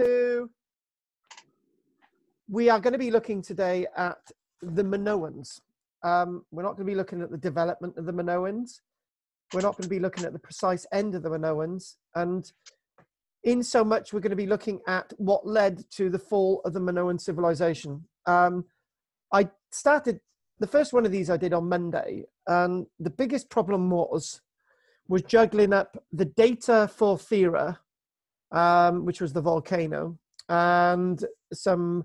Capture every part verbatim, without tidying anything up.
two. We are going to be looking today at the Minoans. Um, we're not going to be looking at the development of the Minoans. We're not going to be looking at the precise end of the Minoans. And in so much, we're going to be looking at what led to the fall of the Minoan civilization. Um, I started, the first one of these I did on Monday, and the biggest problem was, was juggling up the data for Thera, um, which was the volcano, and some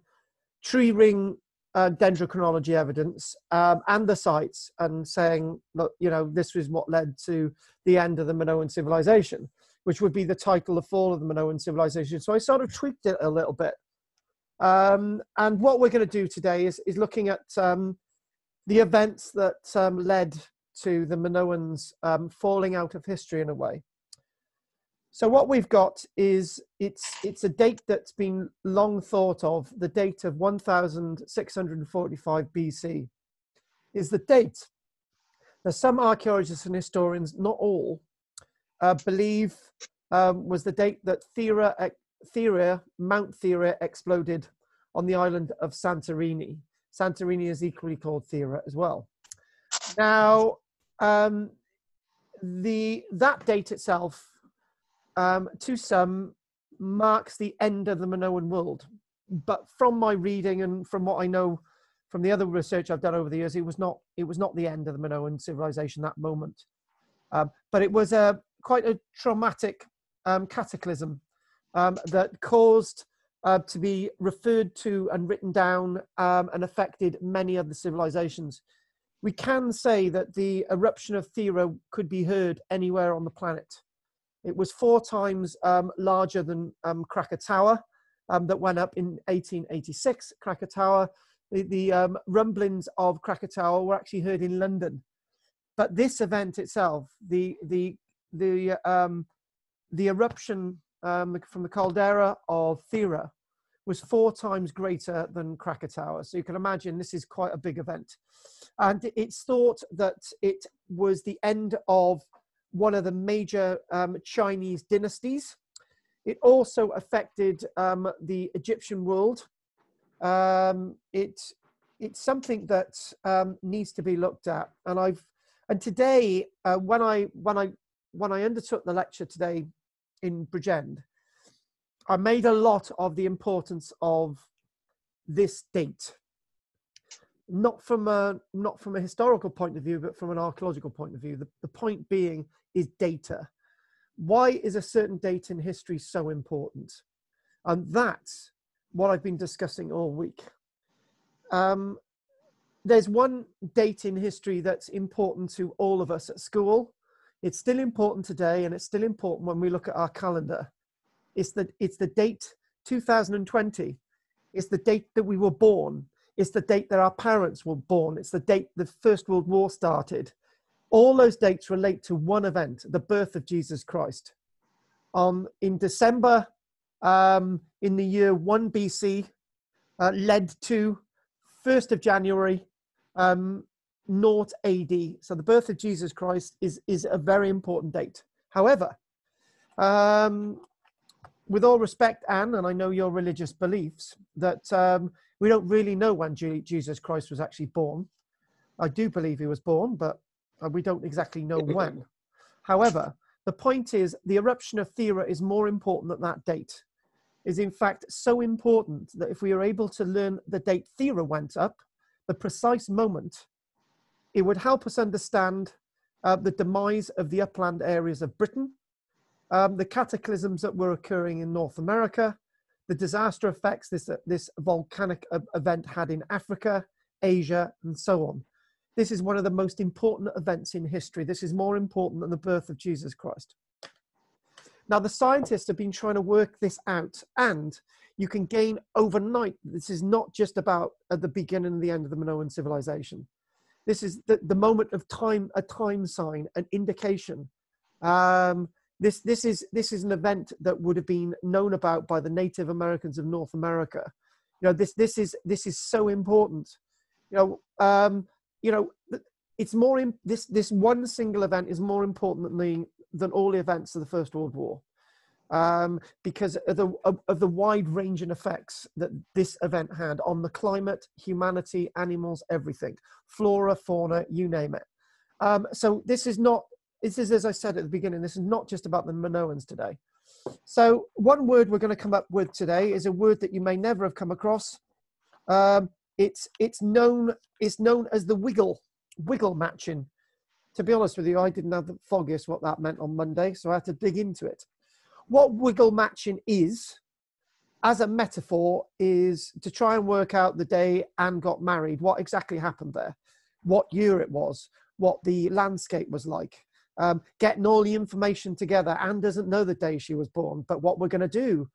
tree ring uh, dendrochronology evidence, um, and the sites, and saying, look, you know, this was what led to the end of the Minoan civilization, which would be the title, The Fall of the Minoan Civilization. So I sort of tweaked it a little bit. Um, and what we're going to do today is, is looking at um, the events that um, led to the Minoans um, falling out of history in a way. So what we've got is, it's, it's a date that's been long thought of, the date of one thousand six hundred forty-five B C is the date. Now, some archaeologists and historians, not all, Uh, believe um, was the date that Thera, Thera, Mount Thera exploded on the island of Santorini. Santorini is equally called Thera as well. Now, um, the, that date itself, um, to some, marks the end of the Minoan world. But from my reading and from what I know from the other research I've done over the years, it was not, it was not the end of the Minoan civilization, that moment. Um, but it was a quite a traumatic um, cataclysm um, that caused uh, to be referred to and written down um, and affected many other civilizations. We can say that the eruption of Thera could be heard anywhere on the planet. It was four times um, larger than um, Krakatoa um, that went up in eighteen eighty-six. Krakatoa, the, the um, rumblings of Krakatoa were actually heard in London. But this event itself, the, the The, um, the eruption um, from the caldera of Thera was four times greater than Krakatoa. So you can imagine this is quite a big event. And it's thought that it was the end of one of the major um, Chinese dynasties. It also affected um, the Egyptian world. Um, it, it's something that um, needs to be looked at. And, I've, and today, uh, when I... When I When I undertook the lecture today in Bridgend, I made a lot of the importance of this date, not from a, not from a historical point of view, but from an archaeological point of view. The, the point being is data. Why is a certain date in history so important? And that's what I've been discussing all week. Um, there's one date in history that's important to all of us at school. It's still important today, and it's still important when we look at our calendar. It's the, it's the date two thousand twenty. It's the date that we were born. It's the date that our parents were born. It's the date the First World War started. All those dates relate to one event, the birth of Jesus Christ. Um, in December, um, in the year one B C, uh, led to first of January, um, naught A D. So the birth of Jesus Christ is, is a very important date. However, um, with all respect, Anne, and I know your religious beliefs, that um, we don't really know when G Jesus Christ was actually born. I do believe he was born, but we don't exactly know when. However, the point is the eruption of Thera is more important than that date. It's in fact so important that if we are able to learn the date Thera went up, the precise moment, it would help us understand uh, the demise of the upland areas of Britain, um, the cataclysms that were occurring in North America, the disaster effects this, uh, this volcanic uh, event had in Africa, Asia, and so on. This is one of the most important events in history. This is more important than the birth of Jesus Christ. Now, the scientists have been trying to work this out, and you can gain overnight. This is not just about at the beginning and the end of the Minoan civilization. This is the, the moment of time, a time sign, an indication. Um, this, this, is, this is an event that would have been known about by the Native Americans of North America. You know, this, this, is, this is so important. You know, um, you know it's more in, this, this one single event is more important than, the, than all the events of the First World War. um, because of the, of, of the wide range and effects that this event had on the climate, humanity, animals, everything, flora, fauna, you name it. Um, so this is not, this is, as I said at the beginning, this is not just about the Minoans today. So one word we're going to come up with today is a word that you may never have come across. Um, it's, it's, known, it's known as the wiggle, wiggle matching. To be honest with you, I didn't have the foggiest what that meant on Monday, so I had to dig into it. What wiggle matching is, as a metaphor, is to try and work out the day Anne got married, what exactly happened there, what year it was, what the landscape was like. Um, getting all the information together. Anne doesn't know the day she was born, but what we're going to do,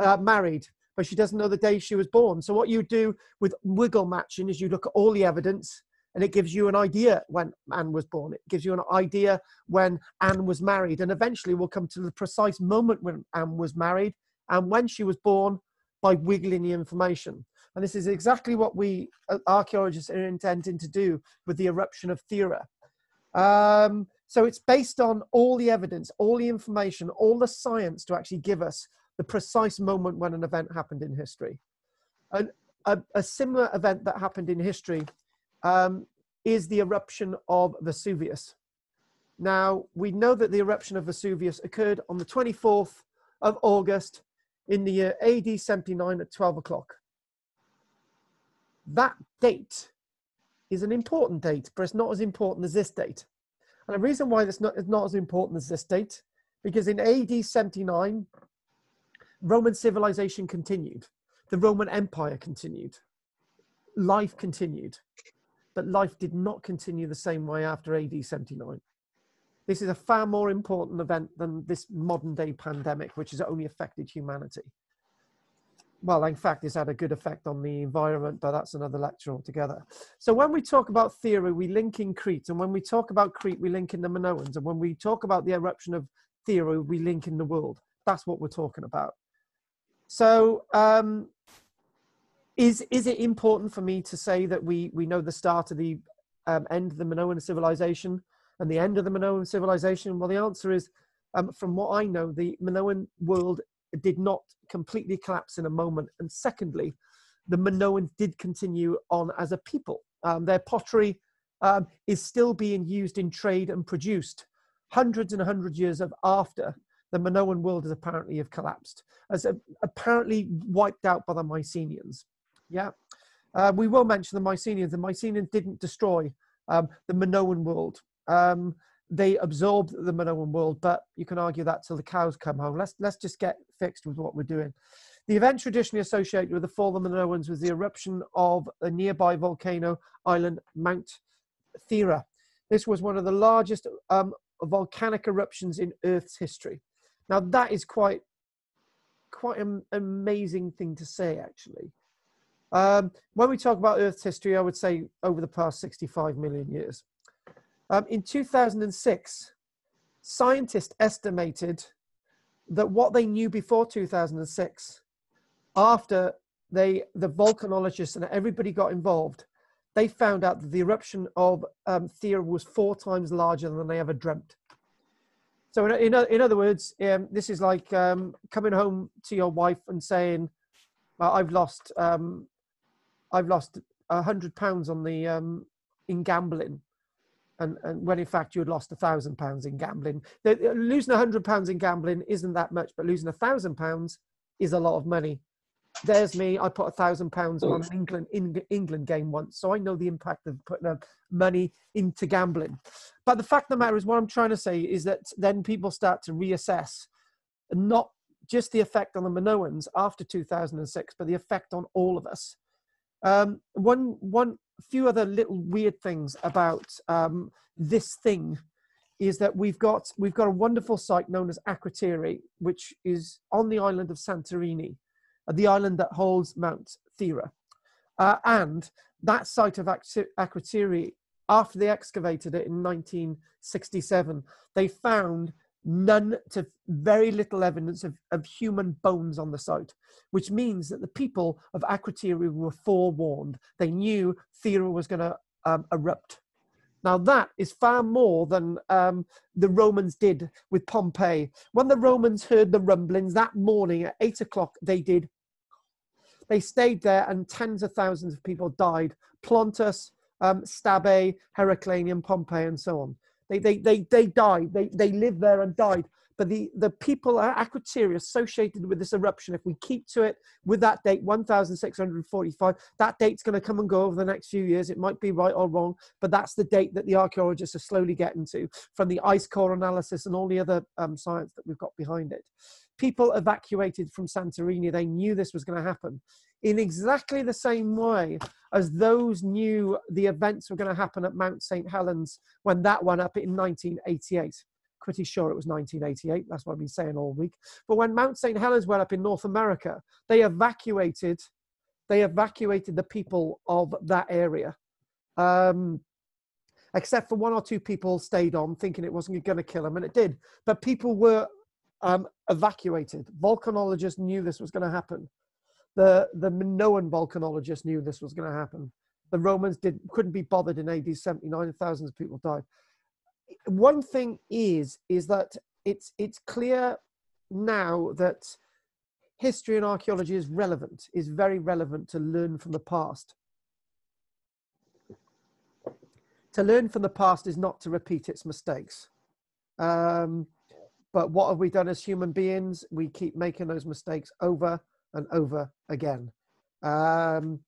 uh, married, but she doesn't know the day she was born. So what you do with wiggle matching is you look at all the evidence and it gives you an idea when Anne was born. It gives you an idea when Anne was married. And eventually we'll come to the precise moment when Anne was married and when she was born by wiggling the information. And this is exactly what we archaeologists are intending to do with the eruption of Thera. Um, So it's based on all the evidence, all the information, all the science to actually give us the precise moment when an event happened in history. And a, a similar event that happened in history um, is the eruption of Vesuvius. Now, we know that the eruption of Vesuvius occurred on the twenty-fourth of August in the year A D seventy-nine at twelve o'clock. That date is an important date, but it's not as important as this date. And the reason why that's not, is not as important as this date, because in A D seventy-nine, Roman civilization continued. The Roman Empire continued. Life continued. But life did not continue the same way after A D seventy-nine. This is a far more important event than this modern day pandemic, which has only affected humanity. Well, in fact, it's had a good effect on the environment, but that's another lecture altogether. So when we talk about Thera, we link in Crete. And when we talk about Crete, we link in the Minoans. And when we talk about the eruption of Thera, we link in the world. That's what we're talking about. So um, is, is it important for me to say that we, we know the start of the um, end of the Minoan civilization and the end of the Minoan civilization? Well, the answer is, um, from what I know, the Minoan world did not completely collapse in a moment. And secondly, the Minoans did continue on as a people. Um, their pottery um, is still being used in trade and produced hundreds and hundreds of years of after the Minoan world has apparently have collapsed, as a, apparently wiped out by the Mycenaeans. Yeah, uh, we will mention the Mycenaeans. The Mycenaeans didn't destroy um, the Minoan world. Um, they absorbed the Minoan world, but you can argue that till the cows come home. Let's, let's just get fixed with what we're doing. The event traditionally associated with the fall of the Minoans was the eruption of a nearby volcano island, Mount Thera. This was one of the largest um, volcanic eruptions in Earth's history. Now that is quite, quite an amazing thing to say, actually. Um, when we talk about Earth's history, I would say over the past sixty-five million years. Um, in two thousand six, scientists estimated that what they knew before two thousand six, after they, the volcanologists and everybody got involved, they found out that the eruption of um, Thera was four times larger than they ever dreamt. So in, in, in other words, um, this is like um, coming home to your wife and saying, well, I've lost, um, I've lost one hundred pounds on the, um, in gambling. And, and when in fact you had lost a thousand pounds in gambling. Losing a hundred pounds in gambling isn't that much, but losing a thousand pounds is a lot of money. There's me, I put a thousand pounds on an England, in, England game once, so I know the impact of putting money into gambling. But the fact of the matter is, what I'm trying to say is that then people start to reassess not just the effect on the Minoans after two thousand six, but the effect on all of us. Um, one, one, few other little weird things about um, this thing is that we've got we've got a wonderful site known as Akrotiri, which is on the island of Santorini, the island that holds Mount Thera. Uh, and that site of Akrotiri, after they excavated it in nineteen sixty-seven, they found none to very little evidence of, of human bones on the site, which means that the people of Akrotiri were forewarned. They knew Thera was going to um, erupt. Now that is far more than um, the Romans did with Pompeii. When the Romans heard the rumblings that morning at eight o'clock, they did. They stayed there and tens of thousands of people died. Plautus, um, Stabae, Herculaneum, Pompeii, and so on. They, they, they, they died. They, they lived there and died. But the, the people at Akrotiri associated with this eruption, if we keep to it with that date, one thousand six hundred forty-five, that date's going to come and go over the next few years. It might be right or wrong, but that's the date that the archaeologists are slowly getting to from the ice core analysis and all the other um, science that we've got behind it. People evacuated from Santorini. They knew this was going to happen in exactly the same way as those knew the events were going to happen at Mount Saint Helens when that went up in nineteen eighty-eight. Pretty sure it was nineteen eighty-eight, that's what I've been saying all week. But when Mount Saint Helens went up in North America, they evacuated, they evacuated the people of that area. Um, except for one or two people stayed on thinking it wasn't going to kill them, and it did. But people were um, evacuated. Volcanologists knew this was going to happen. The, the Minoan volcanologists knew this was going to happen. The Romans did, couldn't be bothered in A D seventy-nine, thousands of people died. One thing is, is that it's, it's clear now that history and archaeology is relevant, is very relevant to learn from the past. To learn from the past is not to repeat its mistakes. Um, but what have we done as human beings? We keep making those mistakes over and over again. Um,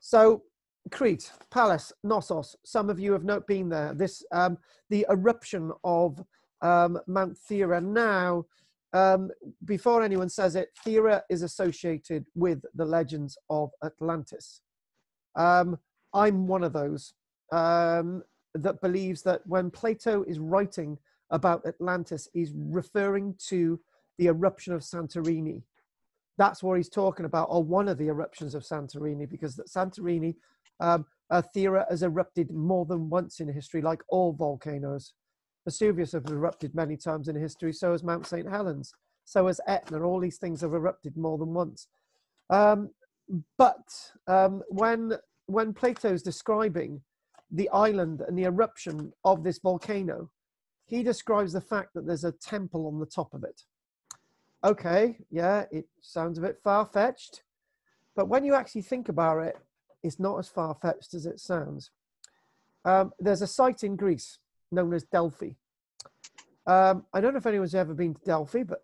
so... Crete, Palace, Knossos. Some of you have not been there. This, um, the eruption of um, Mount Thera. Now, um, before anyone says it, Thera is associated with the legends of Atlantis. Um, I'm one of those um, that believes that when Plato is writing about Atlantis, he's referring to the eruption of Santorini. That's what he's talking about, or one of the eruptions of Santorini, because that Santorini Um, uh, Thera has erupted more than once in history, like all volcanoes. Vesuvius has erupted many times in history, so has Mount Saint Helens, so has Etna. All these things have erupted more than once. Um, but um, when, when Plato's describing the island and the eruption of this volcano, he describes the fact that there's a temple on the top of it. Okay, yeah, it sounds a bit far-fetched, but when you actually think about it, it's not as far-fetched as it sounds. Um, there's a site in Greece known as Delphi. Um, I don't know if anyone's ever been to Delphi, but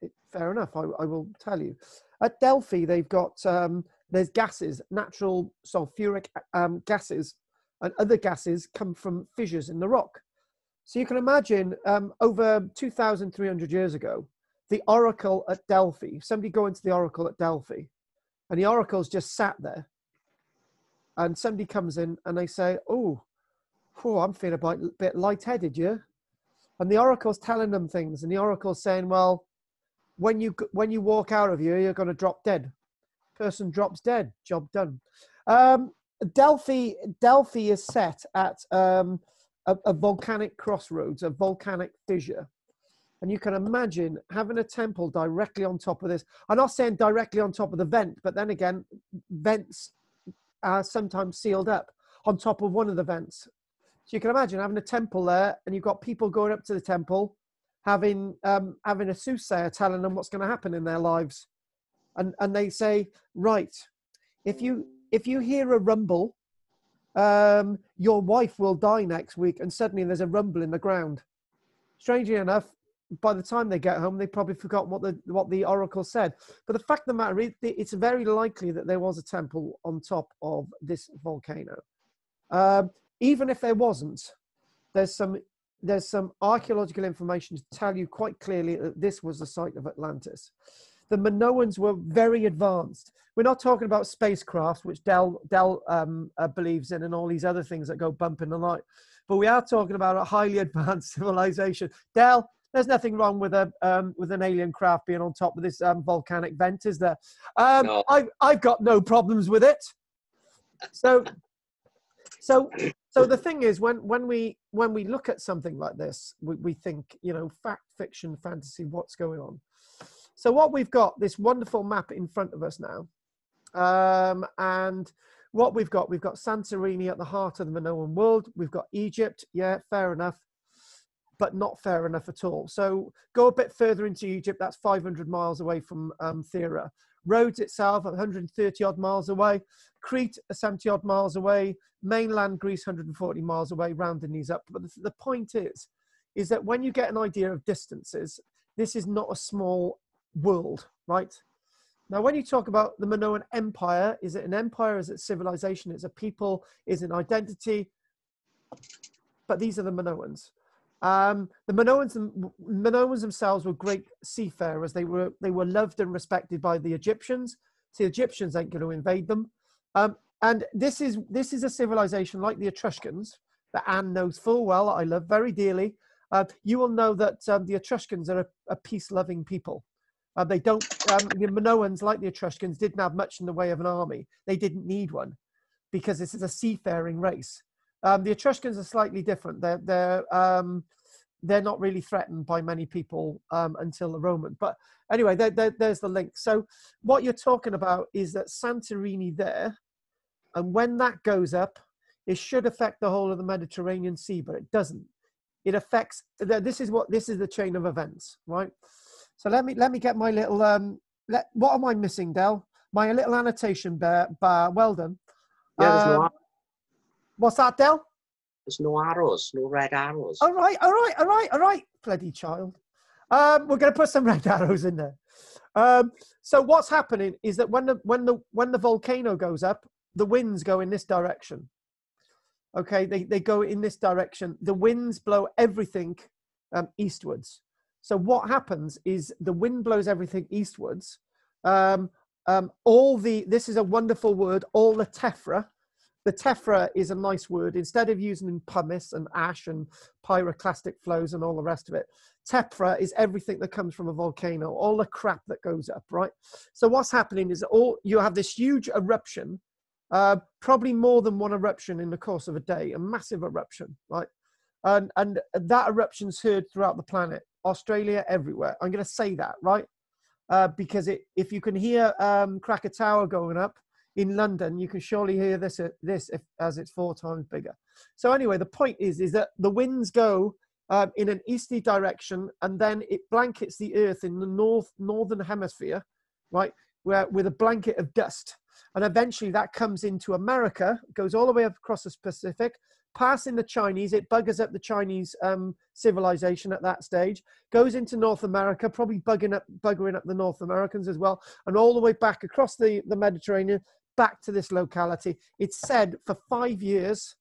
it, fair enough, I, I will tell you. At Delphi, they've got, um, there's gases, natural sulfuric um, gases, and other gases come from fissures in the rock. So you can imagine um, over two thousand three hundred years ago, the oracle at Delphi, somebody go into the oracle at Delphi, and the oracle's just sat there. And somebody comes in and they say, oh, oh I'm feeling a bit, bit lightheaded, yeah? And the oracle's telling them things. And the oracle's saying, well, when you, when you walk out of here, you're going to drop dead. Person drops dead. Job done. Um, Delphi, Delphi is set at um, a, a volcanic crossroads, a volcanic fissure. And you can imagine having a temple directly on top of this. I'm not saying directly on top of the vent, but then again, vents are sometimes sealed up on top of one of the vents. So you can imagine having a temple there, and you've got people going up to the temple, having um, having a soothsayer telling them what's going to happen in their lives, and and they say, right, if you if you hear a rumble, um, your wife will die next week, and suddenly there's a rumble in the ground. Strangely enough, by the time they get home, they probably forgot what the what the oracle said. But the fact of the matter is, it's very likely that there was a temple on top of this volcano. Um, even if there wasn't, there's some there's some archaeological information to tell you quite clearly that this was the site of Atlantis. The Minoans were very advanced. We're not talking about spacecraft, which Del Del um, uh, believes in, and all these other things that go bump in the night. But we are talking about a highly advanced civilization. Del. There's nothing wrong with a um, with an alien craft being on top of this um, volcanic vent, is there? Um, no. I've I've got no problems with it. So, so so the thing is, when when we when we look at something like this, we, we think, you know, fact, fiction, fantasy, what's going on? So what we've got, this wonderful map in front of us now, Um, and what we've got, we've got Santorini at the heart of the Minoan world. We've got Egypt. Yeah, fair enough, but not fair enough at all. So go a bit further into Egypt. That's five hundred miles away from um, Thera. Rhodes itself, one hundred thirty odd miles away. Crete, seventy odd miles away. Mainland Greece, one hundred forty miles away, rounding these up. But the, the point is, is that when you get an idea of distances, this is not a small world, right? Now, when you talk about the Minoan Empire, is it an empire? Is it civilization? Is it a people? Is it an identity? But these are the Minoans. Um, the Minoans, Minoans themselves were great seafarers. They were, they were loved and respected by the Egyptians. So the Egyptians ain't going to invade them. Um, and this is, this is a civilization like the Etruscans that Anne knows full well, I love very dearly. Uh, you will know that um, the Etruscans are a, a peace-loving people. Uh, they don't, um, the Minoans, like the Etruscans, didn't have much in the way of an army. They didn't need one because this is a seafaring race. Um, the Etruscans are slightly different. They're, they're, um, they're not really threatened by many people um, until the Roman. But anyway, they're, they're, there's the link. So what you're talking about is that Santorini there, and when that goes up, it should affect the whole of the Mediterranean Sea, but it doesn't. It affects, this is what, this is the chain of events, right? So let me, let me get my little, um, let, what am I missing, Del? My little annotation bar, bar well done. Yeah, there's um, no What's that, Del? There's no arrows, no red arrows. All right, all right, all right, all right, bloody child. Um, we're going to put some red arrows in there. Um, so what's happening is that when the, when, the, when the volcano goes up, the winds go in this direction. Okay, they, they go in this direction. The winds blow everything um, eastwards. So what happens is the wind blows everything eastwards. Um, um, all the, this is a wonderful word, all the tephra. The tephra is a nice word. Instead of using pumice and ash and pyroclastic flows and all the rest of it, tephra is everything that comes from a volcano, all the crap that goes up, right? So what's happening is all, you have this huge eruption, uh, probably more than one eruption in the course of a day, a massive eruption, right? And, and that eruption's heard throughout the planet, Australia, everywhere. I'm going to say that, right? Uh, because it, if you can hear um, Krakatoa going up, in London, you can surely hear this, uh, this if, as it's four times bigger. So anyway, the point is, is that the winds go um, in an easterly direction, and then it blankets the earth in the north, northern hemisphere, right, where, with a blanket of dust. And eventually that comes into America, goes all the way up across the Pacific, passing the Chinese, it buggers up the Chinese um, civilization at that stage, goes into North America, probably bugging up, buggering up the North Americans as well, and all the way back across the, the Mediterranean, back to this locality. It's said for five years,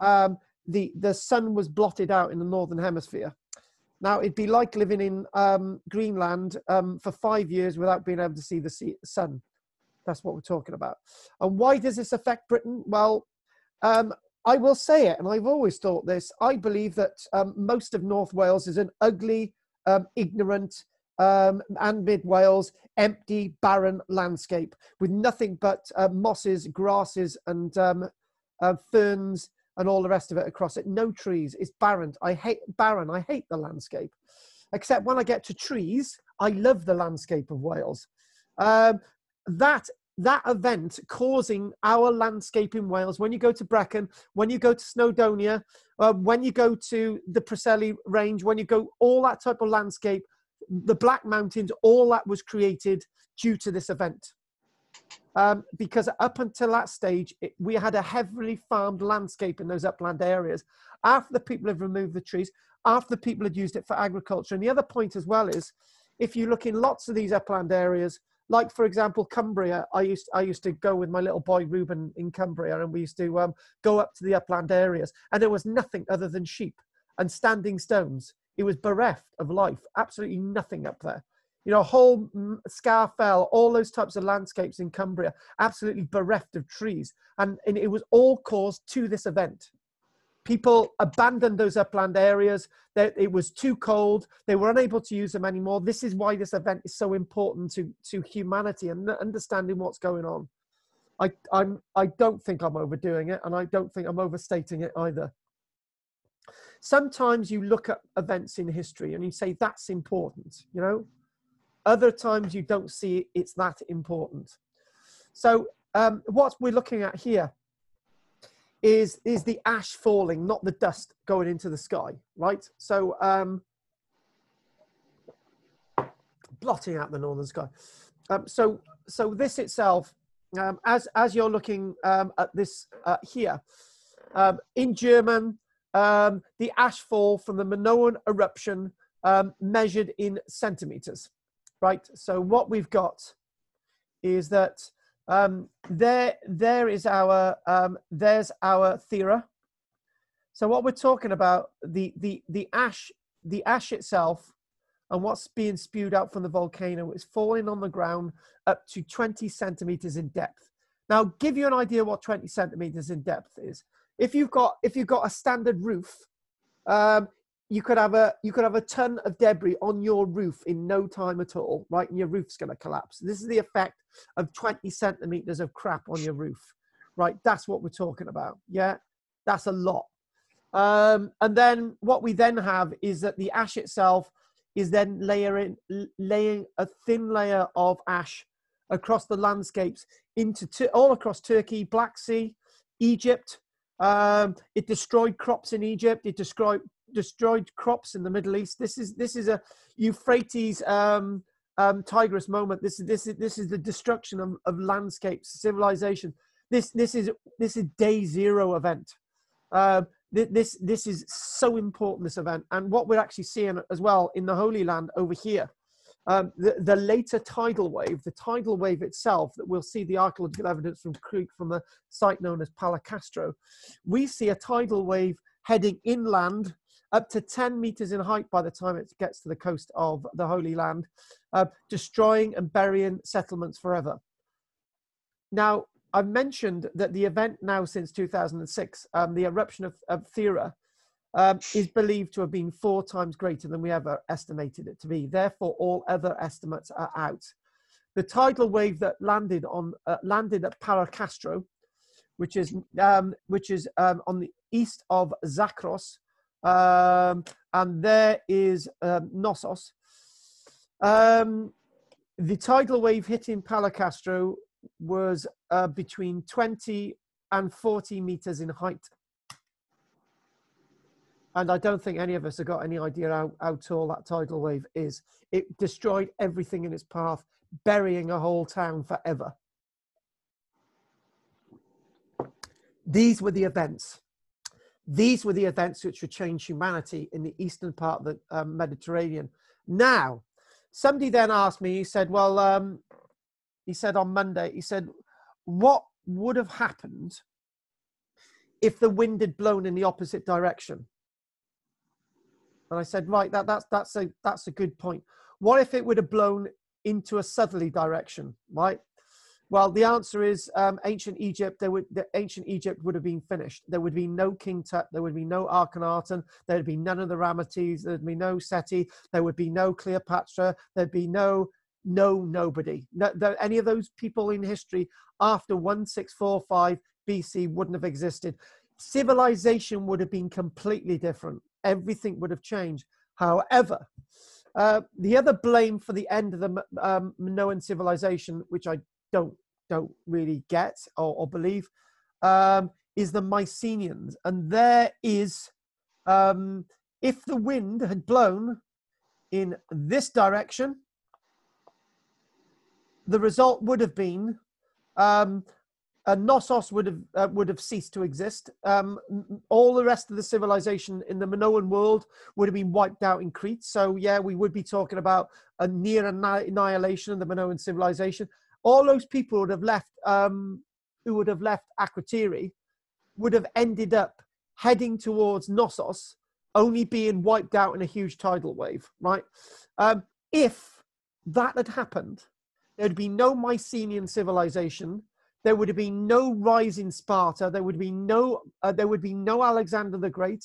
um, the, the sun was blotted out in the Northern Hemisphere. Now, it'd be like living in um, Greenland um, for five years without being able to see the sea, sun. That's what we're talking about. And why does this affect Britain? Well, um, I will say it, and I've always thought this, I believe that um, most of North Wales is an ugly, um, ignorant, Um, and mid Wales, empty, barren landscape with nothing but uh, mosses, grasses, and um, uh, ferns, and all the rest of it across it. No trees. It's barren. I hate barren. I hate the landscape. Except when I get to trees, I love the landscape of Wales. Um, that that event causing our landscape in Wales. When you go to Brecon, when you go to Snowdonia, uh, when you go to the Preseli Range, when you go all that type of landscape. The Black Mountains, all that was created due to this event. Um, because up until that stage, it, we had a heavily farmed landscape in those upland areas. After the people had removed the trees, after the people had used it for agriculture. And the other point as well is, if you look in lots of these upland areas, like for example, Cumbria, I used, I used to go with my little boy Reuben in Cumbria, and we used to um, go up to the upland areas, and there was nothing other than sheep and standing stones. It was bereft of life, absolutely nothing up there. You know, whole Scarfell, all those types of landscapes in Cumbria, absolutely bereft of trees. And, and it was all caused to this event. People abandoned those upland areas. They, it was too cold. They were unable to use them anymore. This is why this event is so important to, to humanity and understanding what's going on. I, I'm, I don't think I'm overdoing it, and I don't think I'm overstating it either. Sometimes you look at events in history and you say, that's important, you know? Other times you don't see it's that important. So um, what we're looking at here is, is the ash falling, not the dust going into the sky, right? So um, blotting out the northern sky. Um, so, so this itself, um, as, as you're looking um, at this uh, here, um, in German, um, the ash fall from the Minoan eruption um, measured in centimeters, right? So what we've got is that um, there, there is our, um, there's our Thera. So what we're talking about, the, the, the ash, the ash itself, and what's being spewed out from the volcano is falling on the ground up to twenty centimeters in depth. Now, give you an idea what twenty centimeters in depth is. If you've got if you've got a standard roof, um, you could have a you could have a ton of debris on your roof in no time at all, right? And your roof's going to collapse. This is the effect of twenty centimeters of crap on your roof, right? That's what we're talking about. Yeah, that's a lot. Um, and then what we then have is that the ash itself is then layering, laying a thin layer of ash across the landscapes into all across Turkey, Black Sea, Egypt. Um, it destroyed crops in Egypt. It destroyed destroyed crops in the Middle East. This is this is a Euphrates um, um, Tigris moment. This is this is this is the destruction of, of landscapes, civilization. This this is this is day zero event. Uh, This, this is so important, this event. And what we're actually seeing as well in the Holy Land over here, um, the, the later tidal wave, the tidal wave itself, that we'll see the archaeological evidence from Crete, from a site known as Palaikastro. We see a tidal wave heading inland up to ten meters in height by the time it gets to the coast of the Holy Land, uh, destroying and burying settlements forever. Now, I've mentioned that the event now since two thousand six, um, the eruption of, of Thera, um, is believed to have been four times greater than we ever estimated it to be. Therefore, all other estimates are out. The tidal wave that landed on uh, landed at Palaikastro, which is um, which is um, on the east of Zakros, um, and there is um, Knossos. Um, the tidal wave hitting Palaikastro was uh, between twenty and forty meters in height. And I don't think any of us have got any idea how, how tall that tidal wave is. It destroyed everything in its path, burying a whole town forever. These were the events. These were the events which would change humanity in the eastern part of the um, Mediterranean. Now, somebody then asked me, he said, well, um, He said on Monday, he said, what would have happened if the wind had blown in the opposite direction? And I said, right, that, that's, that's, a, that's a good point. What if it would have blown into a southerly direction, right? Well, the answer is um, ancient Egypt, there would, the ancient Egypt would have been finished. There would be no King Tut, there would be no Akhenaten, there would be none of the Ramesses, there would be no Seti, there would be no Cleopatra, there would be no... No, nobody. No, any of those people in history after one six four five B C wouldn't have existed. Civilization would have been completely different. Everything would have changed. However, uh, the other blame for the end of the um, Minoan civilization, which I don't don't really get or, or believe, um, is the Mycenaeans. And there is, um, if the wind had blown in this direction, the result would have been um, a Knossos would have uh, would have ceased to exist. Um, all the rest of the civilization in the Minoan world would have been wiped out in Crete. So yeah, we would be talking about a near annihilation of the Minoan civilization. All those people would have left, um, who would have left Akrotiri, would have ended up heading towards Knossos, only being wiped out in a huge tidal wave. Right? Um, if that had happened, there'd be no Mycenaean civilization. There would have been no rise in Sparta. There would be no. Uh, there would be no Alexander the Great.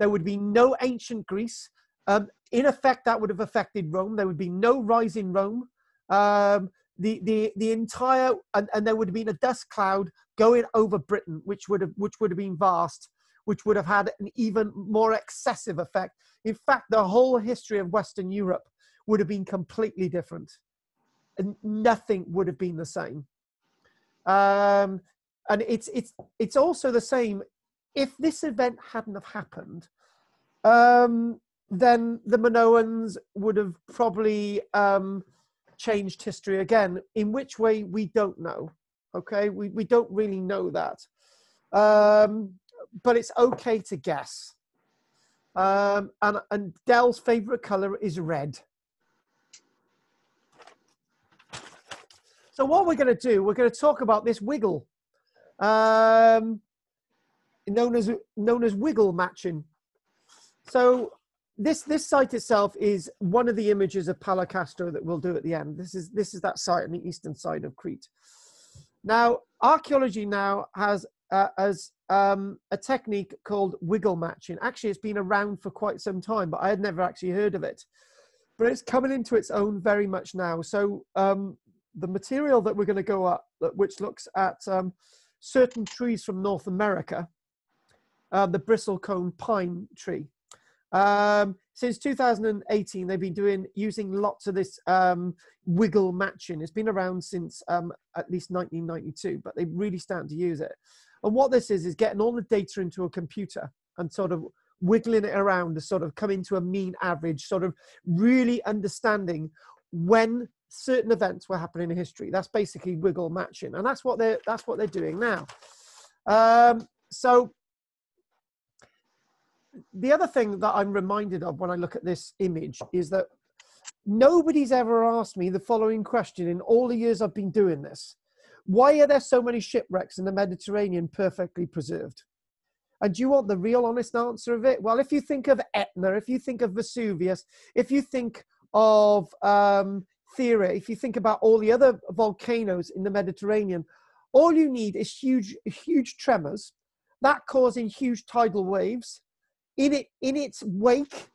There would be no ancient Greece. Um, in effect, that would have affected Rome. There would be no rise in Rome. Um, the the the entire and, and there would have been a dust cloud going over Britain, which would have which would have been vast, which would have had an even more excessive effect. In fact, the whole history of Western Europe would have been completely different. And nothing would have been the same. Um, and it's, it's, it's also the same. If this event hadn't have happened, um, then the Minoans would have probably um, changed history again, in which way we don't know. Okay, we, we don't really know that. Um, but it's okay to guess. Um, and, and Dell's favorite color is red. So what we're going to do, we're going to talk about this wiggle, um, known as known as wiggle matching. So this this site itself is one of the images of Palaikastro that we'll do at the end. This is this is that site on the eastern side of Crete. Now archaeology now has uh, as um, a technique called wiggle matching. Actually, it's been around for quite some time, but I had never actually heard of it. But it's coming into its own very much now. So um, the material that we're going to go at, which looks at um, certain trees from North America, uh, the bristlecone pine tree. Um, since two thousand eighteen, they've been doing using lots of this um, wiggle matching. It's been around since um, at least nineteen ninety-two, but they really started to use it. And what this is, is getting all the data into a computer and sort of wiggling it around to sort of come into a mean average, sort of really understanding when certain events were happening in history. That's basically wiggle matching, and that's what they're that's what they're doing now. Um, so the other thing that I'm reminded of when I look at this image is that nobody's ever asked me the following question in all the years I've been doing this: why are there so many shipwrecks in the Mediterranean perfectly preserved? And do you want the real honest answer of it? Well, if you think of Etna, if you think of Vesuvius, if you think of um, Theory, if you think about all the other volcanoes in the Mediterranean, all you need is huge, huge tremors that causing huge tidal waves. In it, in its wake,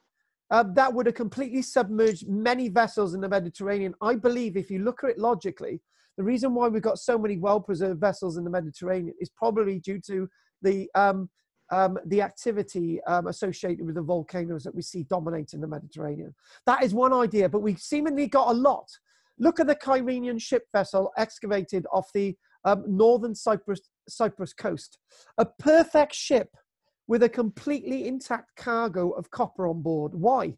uh, that would have completely submerged many vessels in the Mediterranean. I believe, if you look at it logically, the reason why we've got so many well-preserved vessels in the Mediterranean is probably due to the um, um, the activity um, associated with the volcanoes that we see dominating the Mediterranean. That is one idea, but we've seemingly got a lot. Look at the Kyrenian ship vessel excavated off the um, northern Cyprus, Cyprus coast. A perfect ship with a completely intact cargo of copper on board. Why?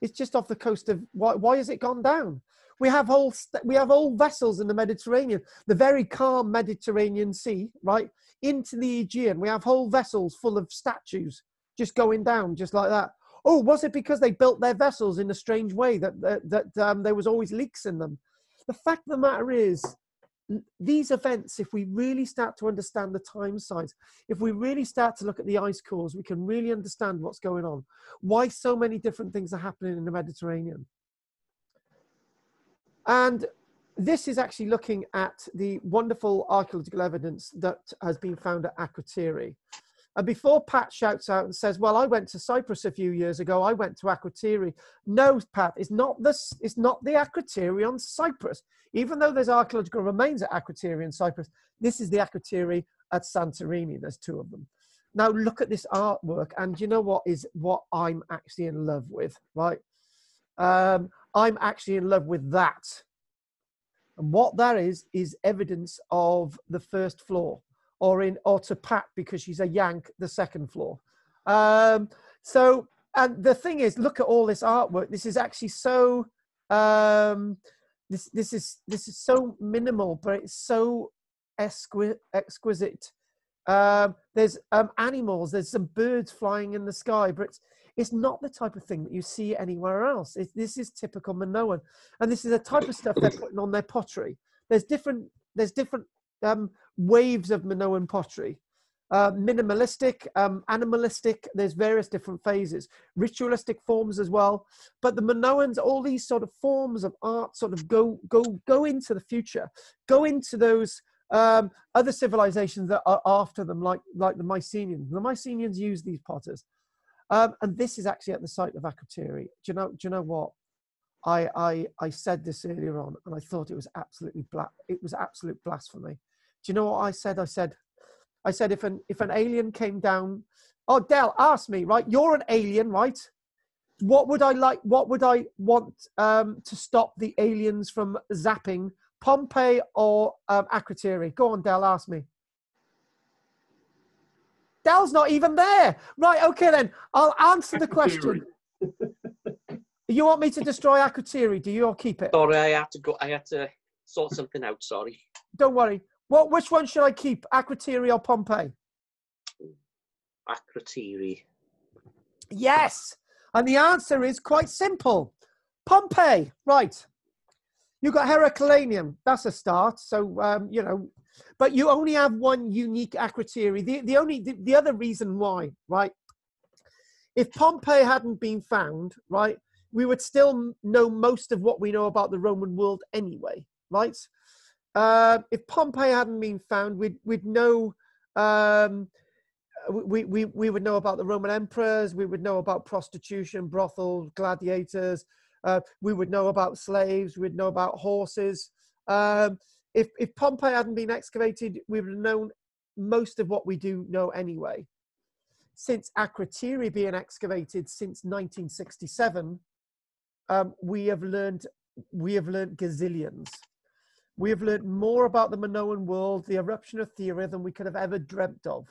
It's just off the coast of, why, why has it gone down? We have whole we have old vessels in the Mediterranean, the very calm Mediterranean Sea, right, into the Aegean. We have whole vessels full of statues just going down, just like that. Oh, was it because they built their vessels in a strange way that that, that um, there was always leaks in them? The fact of the matter is, these events, if we really start to understand the time size, if we really start to look at the ice cores, we can really understand what's going on, why so many different things are happening in the Mediterranean. And this is actually looking at the wonderful archaeological evidence that has been found at Akrotiri. And before Pat shouts out and says, well, I went to Cyprus a few years ago, I went to Akrotiri. No, Pat, it's not, this, it's not the Akrotiri on Cyprus. Even though there's archaeological remains at Akrotiri in Cyprus, this is the Akrotiri at Santorini. There's two of them. Now look at this artwork, and you know what is what I'm actually in love with, right? Um, I'm actually in love with that. And what that is, is evidence of the first floor. Or in or to Pat, because she's a Yank, the second floor. Um, so, and the thing is, look at all this artwork. This is actually so um, this this is this is so minimal, but it's so exquisite. exquisite. Um, there's um, animals. There's some birds flying in the sky, but it's it's not the type of thing that you see anywhere else. It's, this is typical Minoan, and this is the type of stuff they're putting on their pottery. There's different. There's different. Um, waves of Minoan pottery, uh, minimalistic, um, animalistic, there's various different phases, ritualistic forms as well. But the Minoans, all these sort of forms of art sort of go, go, go into the future, go into those um, other civilizations that are after them, like, like the Mycenaeans. The Mycenaeans use these potters. Um, and this is actually at the site of Akrotiri. Do you know, do you know what? I, I, I said this earlier on, and I thought it was absolutely black. It was absolute blasphemy. Do you know what I said? I said, I said, if an, if an alien came down, oh, Del, ask me, right? You're an alien, right? What would I like? What would I want um, to stop the aliens from zapping Pompeii or um, Akrotiri? Go on, Del, ask me. Del's not even there. Right, okay then. I'll answer Akrotiri. the question. You want me to destroy Akrotiri, do you, or keep it? Sorry, I had to go. I had to sort something out, sorry. Don't worry. What? Which one should I keep, Akrotiri or Pompeii? Akrotiri. Yes. And the answer is quite simple. Pompeii. Right. You got Herculaneum. That's a start. So, um, you know, but you only have one unique Akrotiri. The, the only, the, the other reason why, right? If Pompeii hadn't been found, right, we would still know most of what we know about the Roman world anyway, right? Uh, if Pompeii hadn't been found, we'd, we'd know... Um, We, we, we would know about the Roman emperors, we would know about prostitution, brothels, gladiators, uh, we would know about slaves, we'd know about horses. Um, if, if Pompeii hadn't been excavated, we would have known most of what we do know anyway. Since Akrotiri being excavated since nineteen sixty-seven, um, we have learned, we have learned gazillions. We have learned more about the Minoan world, the eruption of Thera, than we could have ever dreamt of.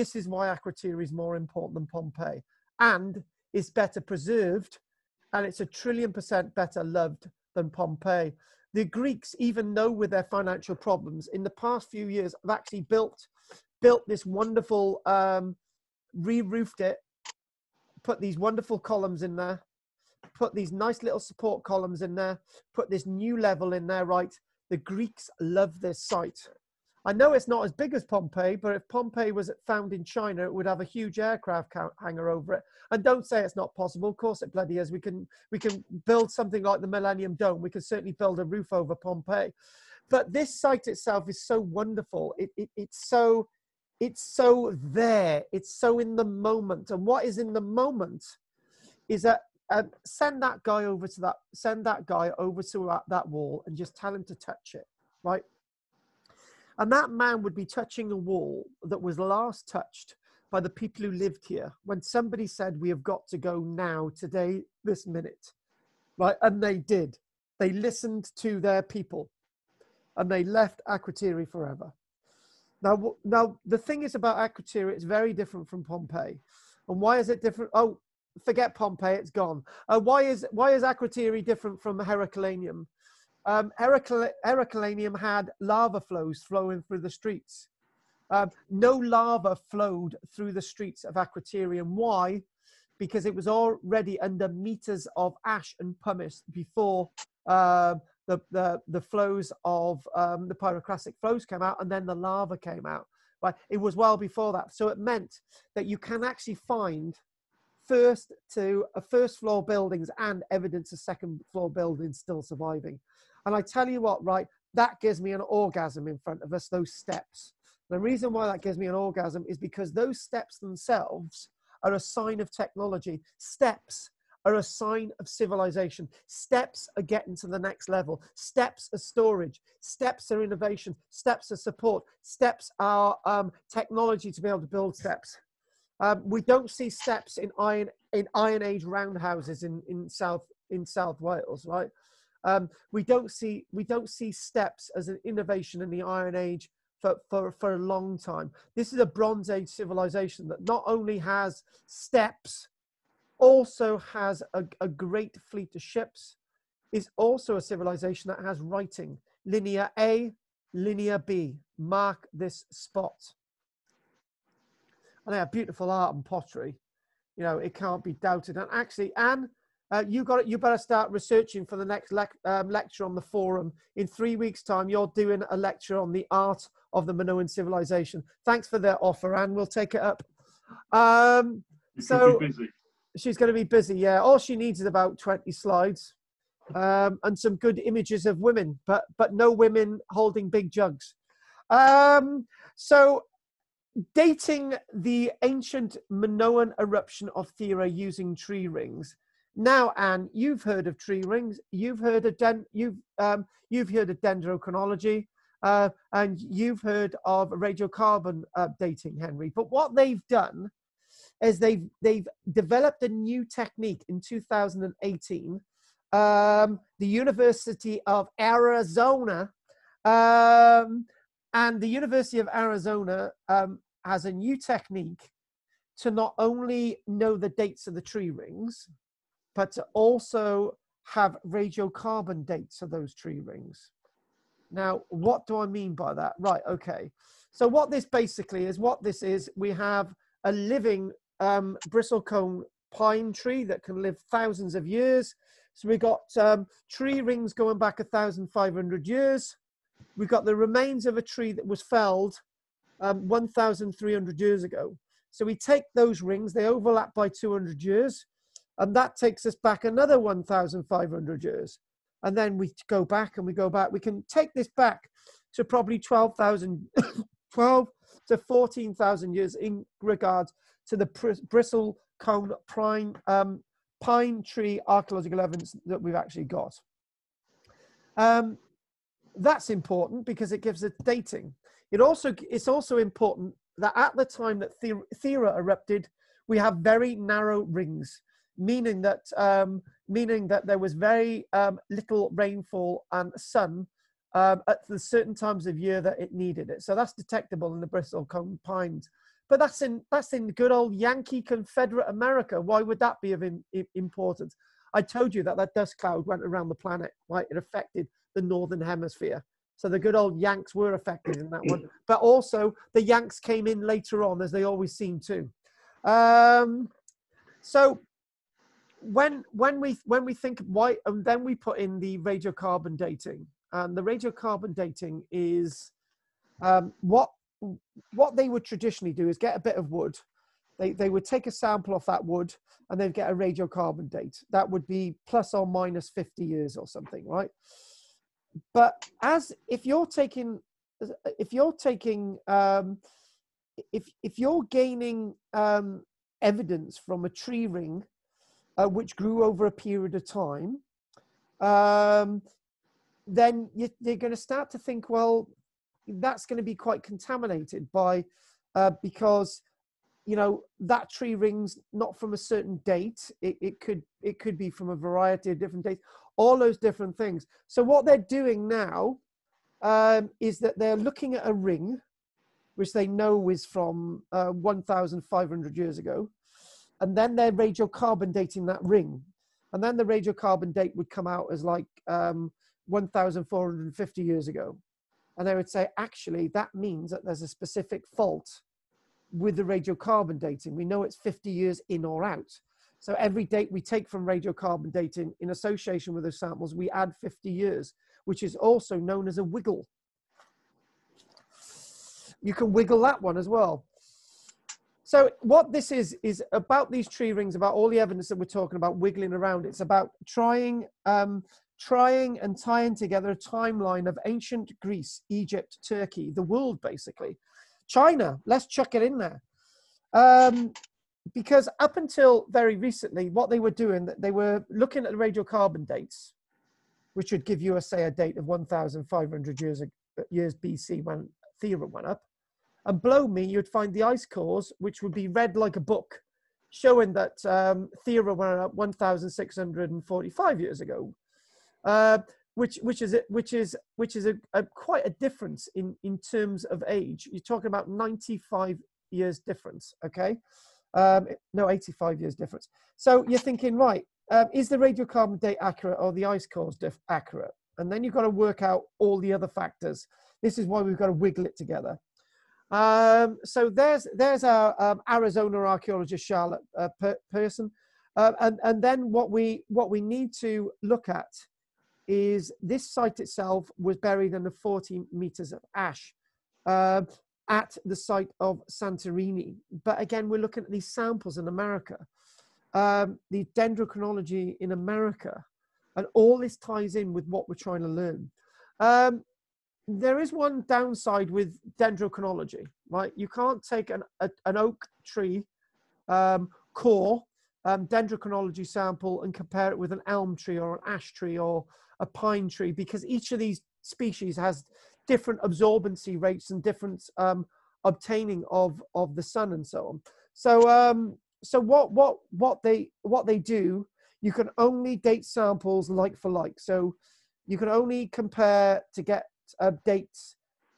This is why Akrotiri is more important than Pompeii, and it's better preserved, and it's a trillion percent better loved than Pompeii. The Greeks, even though with their financial problems, in the past few years have actually built, built this wonderful, um, re-roofed it, put these wonderful columns in there, put these nice little support columns in there, put this new level in there, right? The Greeks love this site. I know it's not as big as Pompeii, but if Pompeii was found in China, it would have a huge aircraft hangar over it. And don't say it's not possible. Of course it bloody is. We can, we can build something like the Millennium Dome. We can certainly build a roof over Pompeii. But this site itself is so wonderful. It, it, it's, so, it's so there. It's so in the moment. And what is in the moment is that uh, send that guy over to that, send that guy over to that, that wall and just tell him to touch it, right? And that man would be touching a wall that was last touched by the people who lived here when somebody said, we have got to go now, today, this minute. Right? And they did. They listened to their people and they left Akrotiri forever. Now, now the thing is about Akrotiri, it's very different from Pompeii. And why is it different? Oh, forget Pompeii, it's gone. Uh, why is, why is Akrotiri different from Herculaneum? Um, Herculaneum had lava flows flowing through the streets. Um, no lava flowed through the streets of Akrotiri. Why? Because it was already under meters of ash and pumice before uh, the, the, the flows of um, the pyroclastic flows came out, and then the lava came out. But it was well before that. So it meant that you can actually find first to uh, first floor buildings and evidence of second floor buildings still surviving. And I tell you what, right, that gives me an orgasm in front of us, those steps. The reason why that gives me an orgasm is because those steps themselves are a sign of technology. Steps are a sign of civilization. Steps are getting to the next level. Steps are storage. Steps are innovation. Steps are support. Steps are um, technology to be able to build steps. Um, we don't see steps in Iron, in Iron Age roundhouses in, in, South, in South Wales, right? Um, we don't see we don't see steps as an innovation in the Iron Age for, for, for a long time. This is a Bronze Age civilization that not only has steps, also has a, a great fleet of ships, is also a civilization that has writing. Linear A, Linear B, mark this spot. And they have beautiful art and pottery. You know, it can't be doubted. And actually, Anne, Uh, you got it. You better start researching for the next le um, lecture on the forum. In three weeks' time, you're doing a lecture on the art of the Minoan civilization. Thanks for their offer, Anne. We'll take it up. Um, so busy. She's going to be busy. Yeah, all she needs is about twenty slides um, and some good images of women, but but no women holding big jugs. Um, so. Dating the ancient Minoan eruption of Thera using tree rings. Now, Anne, you've heard of tree rings. You've heard of den you've um, you've heard of dendrochronology, uh, and you've heard of radiocarbon uh, dating, Henry. But what they've done is they've they've developed a new technique in two thousand eighteen. Um, the University of Arizona Um, and the University of Arizona um, has a new technique to not only know the dates of the tree rings, but to also have radiocarbon dates of those tree rings. Now, what do I mean by that? Right, okay. So what this basically is, what this is, we have a living um, bristlecone pine tree that can live thousands of years. So we've got um, tree rings going back one thousand five hundred years. We've got the remains of a tree that was felled um, one thousand three hundred years ago. So we take those rings, they overlap by two hundred years, and that takes us back another one thousand five hundred years. And then we go back and we go back. We can take this back to probably twelve thousand, twelve to fourteen thousand years in regards to the bristlecone pine, um, pine tree archaeological evidence that we've actually got. Um, that's important because it gives us dating. It also, it's also important that at the time that Thera erupted, we have very narrow rings, meaning that um, meaning that there was very um, little rainfall and sun um, at the certain times of year that it needed it. So that's detectable in the bristlecone pines. But that's in, that's in good old Yankee Confederate America. Why would that be of in, in, importance? I told you that that dust cloud went around the planet, right? It affected the Northern Hemisphere. So the good old Yanks were affected in that one. But also the Yanks came in later on, as they always seem to. Um, so when, when, we, when we think why, and then we put in the radiocarbon dating. And the radiocarbon dating is um, what What they would traditionally do is get a bit of wood. They, they would take a sample off that wood and they'd get a radiocarbon date. That would be plus or minus fifty years or something, right? But as if you're taking, if you're taking, um, if, if you're gaining um, evidence from a tree ring, uh, which grew over a period of time, um, then you, you're going to start to think, well, that's going to be quite contaminated by uh, because, you know, that tree ring's not from a certain date. It, it could it could be from a variety of different dates, all those different things. So what they're doing now um, is that they're looking at a ring, which they know is from uh, one thousand five hundred years ago. And then they're radiocarbon dating that ring. And then the radiocarbon date would come out as like um, one thousand four hundred fifty years ago. And they would say, actually, that means that there's a specific fault with the radiocarbon dating. We know it's fifty years in or out. So every date we take from radiocarbon dating in association with those samples, we add fifty years, which is also known as a wiggle. You can wiggle that one as well. So what this is, is about these tree rings, about all the evidence that we're talking about wiggling around. It's about trying... Um, trying and tying together a timeline of ancient Greece, Egypt, Turkey, the world, basically. China, let's chuck it in there. Um, because up until very recently, what they were doing, they were looking at the radiocarbon dates, which would give you, a, say, a date of one thousand five hundred years, years B C when Thera went up. And below me, you'd find the ice cores, which would be read like a book, showing that um, Thera went up one thousand six hundred forty-five years ago. Uh, which which is which is which is a, a quite a difference in in terms of age. You're talking about ninety-five years difference, okay? Um, no, eighty-five years difference. So you're thinking, right? Um, is the radiocarbon date accurate or the ice cores diff accurate? And then you've got to work out all the other factors. This is why we've got to wiggle it together. Um, so there's there's our um, Arizona archaeologist Charlotte uh, per person, uh, and and then what we what we need to look at is this site itself was buried under forty meters of ash uh, at the site of Santorini. But again, we're looking at these samples in America, um, the dendrochronology in America, and all this ties in with what we're trying to learn. Um, there is one downside with dendrochronology, right? You can't take an, a, an oak tree um, core um, dendrochronology sample and compare it with an elm tree or an ash tree or a pine tree, because each of these species has different absorbency rates and different um, obtaining of of the sun and so on. So um, so what what what they what they do, you can only date samples like for like. So you can only compare to get uh, dates,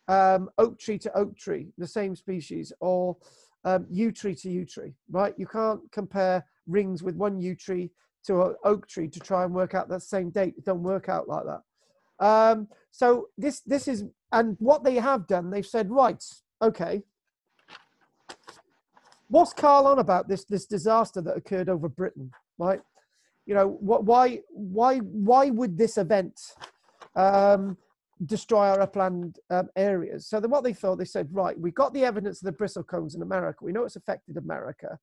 um, oak tree to oak tree, the same species, or um, yew tree to yew tree, right? You can't compare rings with one yew tree to an oak tree to try and work out that same date. It don't work out like that. Um, so this, this is, and what they have done, they've said, right, okay, what's Carl on about this, this disaster that occurred over Britain, right? You know, wh why, why, why would this event um, destroy our upland um, areas? So then what they thought, they said, right, we got the evidence of the bristlecones in America. We know it's affected America,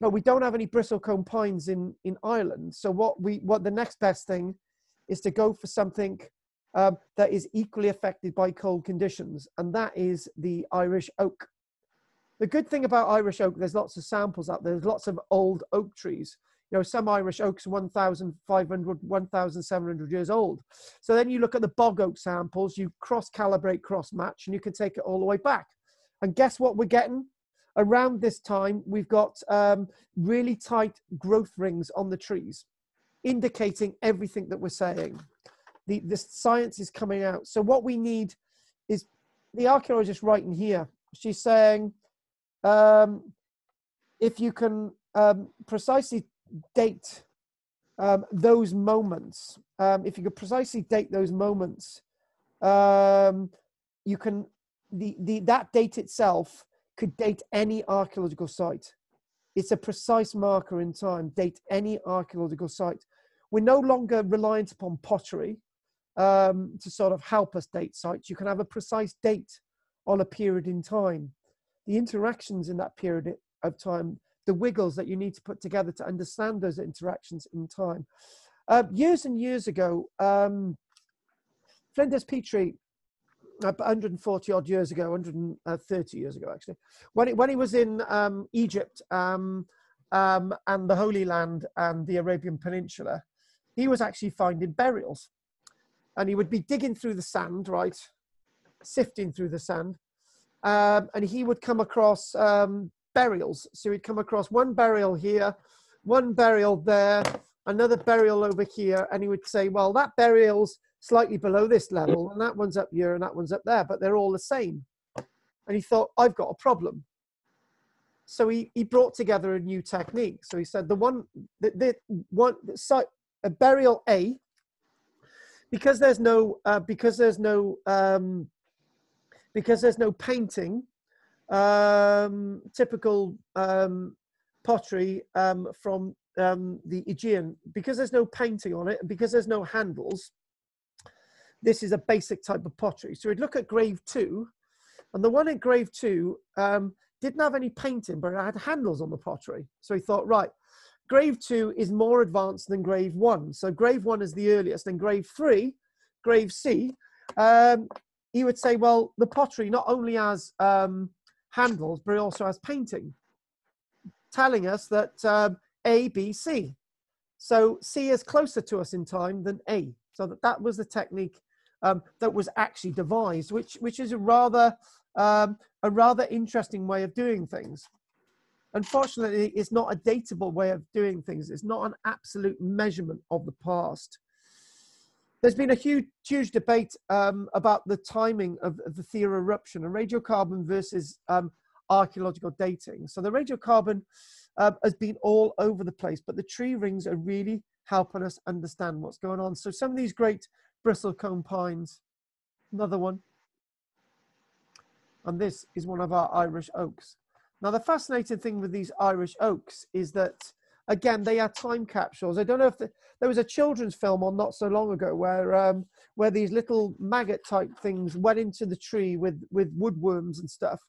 but we don't have any bristlecone pines in, in Ireland. So what we, what the next best thing is to go for something um, that is equally affected by cold conditions, and that is the Irish oak. The good thing about Irish oak, there's lots of samples out there. There's lots of old oak trees. You know, some Irish oaks are one thousand five hundred, one thousand seven hundred years old. So then you look at the bog oak samples, you cross-calibrate, cross-match, and you can take it all the way back. And guess what we're getting? Around this time, we've got um, really tight growth rings on the trees, indicating everything that we're saying. The, the science is coming out. So what we need is the archaeologist writing here. She's saying, um, if you can um, precisely date um, those moments, um, if you could precisely date those moments, um, you can, the, the, that date itself could date any archaeological site. It's a precise marker in time, date any archaeological site. We're no longer reliant upon pottery um, to sort of help us date sites. You can have a precise date on a period in time. The interactions in that period of time, the wiggles that you need to put together to understand those interactions in time. Uh, years and years ago, um, Flinders Petrie, one hundred forty odd years ago, one hundred thirty years ago actually, when it, when he was in um, Egypt um, um, and the Holy Land and the Arabian Peninsula, he was actually finding burials, and he would be digging through the sand, right, sifting through the sand, um, and he would come across um, burials. So he'd come across one burial here, one burial there, another burial over here, and he would say, well, that burial's slightly below this level, and that one's up here, and that one's up there, but they're all the same. And he thought, I've got a problem. So he, he brought together a new technique. So he said, the one, the, the one site, a burial A, because there's no, uh, because there's no, um, because there's no painting, um, typical um, pottery um, from um, the Aegean, because there's no painting on it, and because there's no handles, this is a basic type of pottery. So we'd look at grave two, and the one at grave two um, didn't have any painting, but it had handles on the pottery. So he thought, right, grave two is more advanced than grave one. So grave one is the earliest, and grave three, grave C, um, he would say, well, the pottery not only has um, handles, but it also has painting, telling us that um, A, B, C. So C is closer to us in time than A. So that, that was the technique Um, that was actually devised, which which is a rather um, a rather interesting way of doing things. Unfortunately, it's not a datable way of doing things. It's not an absolute measurement of the past. There's been a huge huge debate um, about the timing of, of the Thera eruption and radiocarbon versus um, archaeological dating. So the radiocarbon uh, has been all over the place, but the tree rings are really helping us understand what's going on. So some of these great bristlecone pines, another one, and this is one of our Irish oaks. Now the fascinating thing with these Irish oaks is that, again, they are time capsules. I don't know if the, there was a children's film on not so long ago where um, where these little maggot type things went into the tree with with woodworms and stuff,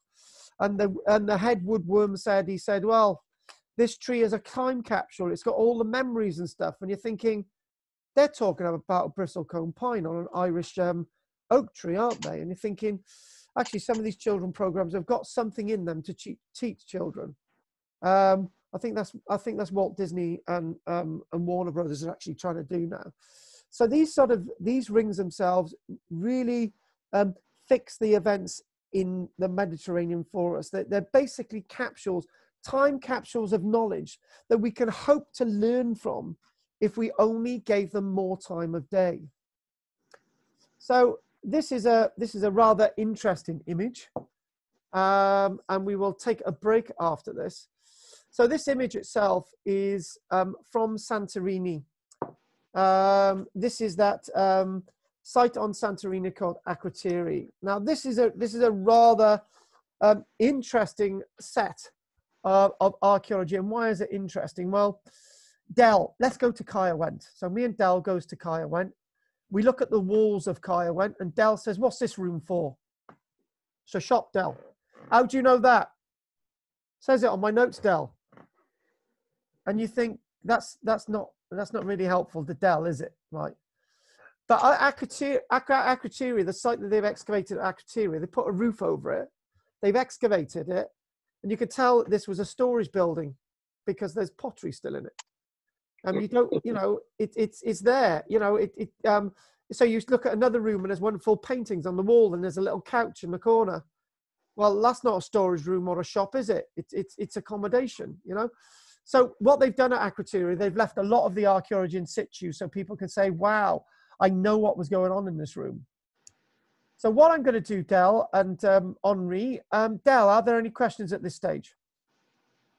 and the and the head woodworm said, he said, well, this tree is a time capsule, it's got all the memories and stuff. And you're thinking, they're talking about a bristlecone pine on an Irish um, oak tree, aren't they? And you're thinking, actually, some of these children programs have got something in them to teach children. Um, I think that's I think that's Walt Disney and um, and Warner Brothers are actually trying to do now. So these sort of these rings themselves really um, fix the events in the Mediterranean for us. They're, they're basically capsules, time capsules of knowledge that we can hope to learn from, if we only gave them more time of day. So this is a this is a rather interesting image, um, and we will take a break after this. So this image itself is um, from Santorini. Um, this is that um, site on Santorini called Akrotiri. Now this is a this is a rather um, interesting set of, of archaeology. And why is it interesting? Well, Del, let's go to Caerwent. So me and Del goes to Caerwent. We look at the walls of Caerwent, and Del says, "What's this room for?" So shop, Del. How do you know that? Says it on my notes, Del. And you think that's that's not that's not really helpful to Del, is it? Right. But Akrotiri, Akrotiri, the site that they've excavated at Akrotiri, they put a roof over it. They've excavated it, and you could tell this was a storage building because there's pottery still in it. And um, you don't, you know, it, it's it's there, you know. It, it um. So you look at another room, and there's wonderful paintings on the wall, and there's a little couch in the corner. Well, that's not a storage room or a shop, is it? It's it's it's accommodation, you know. So what they've done at Akrotiri, they've left a lot of the archaeology in situ, so people can say, "Wow, I know what was going on in this room." So what I'm going to do, Del and um, Henri, um, Del, are there any questions at this stage?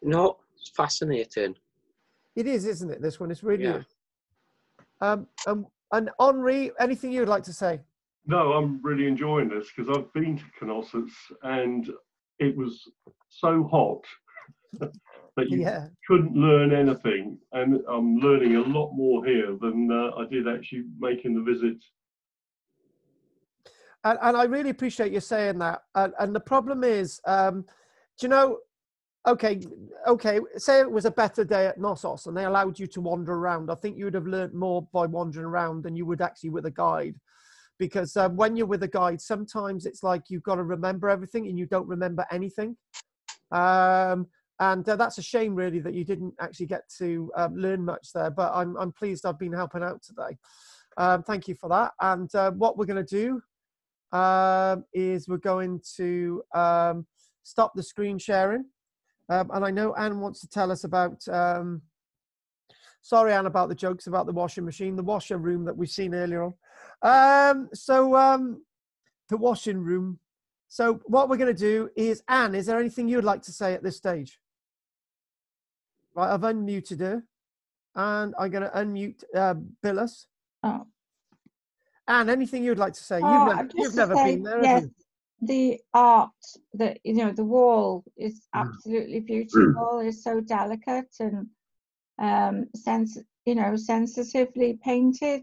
No, it's fascinating. It is, isn't it? This one, it's really. Yeah. Um, and, and Henri, anything you'd like to say? No, I'm really enjoying this because I've been to Knossos and it was so hot that you yeah. couldn't learn anything. And I'm learning a lot more here than uh, I did actually making the visit. And, and I really appreciate you saying that. And, and the problem is, um, do you know? Okay, okay, say it was a better day at Knossos and they allowed you to wander around. I think you would have learned more by wandering around than you would actually with a guide. Because um, when you're with a guide, sometimes it's like you've got to remember everything and you don't remember anything. Um, and uh, that's a shame, really, that you didn't actually get to um, learn much there. But I'm, I'm pleased I've been helping out today. Um, thank you for that. And uh, what we're going to do um, is we're going to um, stop the screen sharing. Um, and I know Anne wants to tell us about, um, sorry, Anne, about the jokes about the washing machine, the washer room that we've seen earlier on. Um, so um, the washing room. So what we're going to do is, Anne, is there anything you'd like to say at this stage? Right, I've unmuted her and I'm going to unmute uh, Billis. Oh. Anne, anything you'd like to say? Oh, you've never, you've never say, been there, yes. Have you? The art that, you know, the wall is absolutely beautiful. It's so delicate and um sens you know sensitively painted.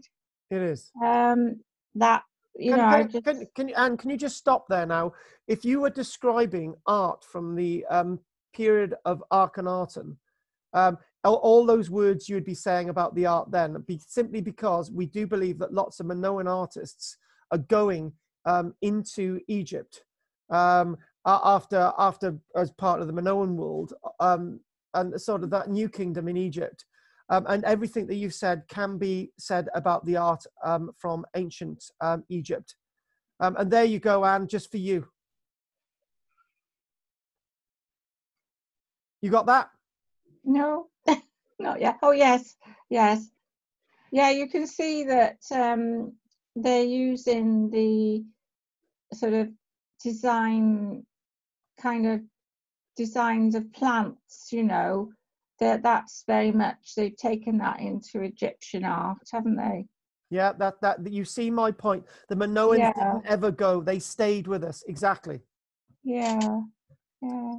It is um that you can, know can, I just... can, can you Anne, can you just stop there now? If you were describing art from the um period of Akhenaten, um all, all those words you would be saying about the art then be simply because we do believe that lots of Minoan artists are going Um, into Egypt um, after after as part of the Minoan world um, and sort of that new kingdom in Egypt, um, and everything that you've said can be said about the art um, from ancient um, Egypt. Um, and there you go, Anne, just for you. You got that? No, not yet. Oh yes, yes, yeah. You can see that um, they're using the sort of design kind of designs of plants, you know, that that's very much, they've taken that into Egyptian art, haven't they? Yeah, that that you see my point. The Minoans yeah. didn't ever go, they stayed with us. Exactly. Yeah, yeah.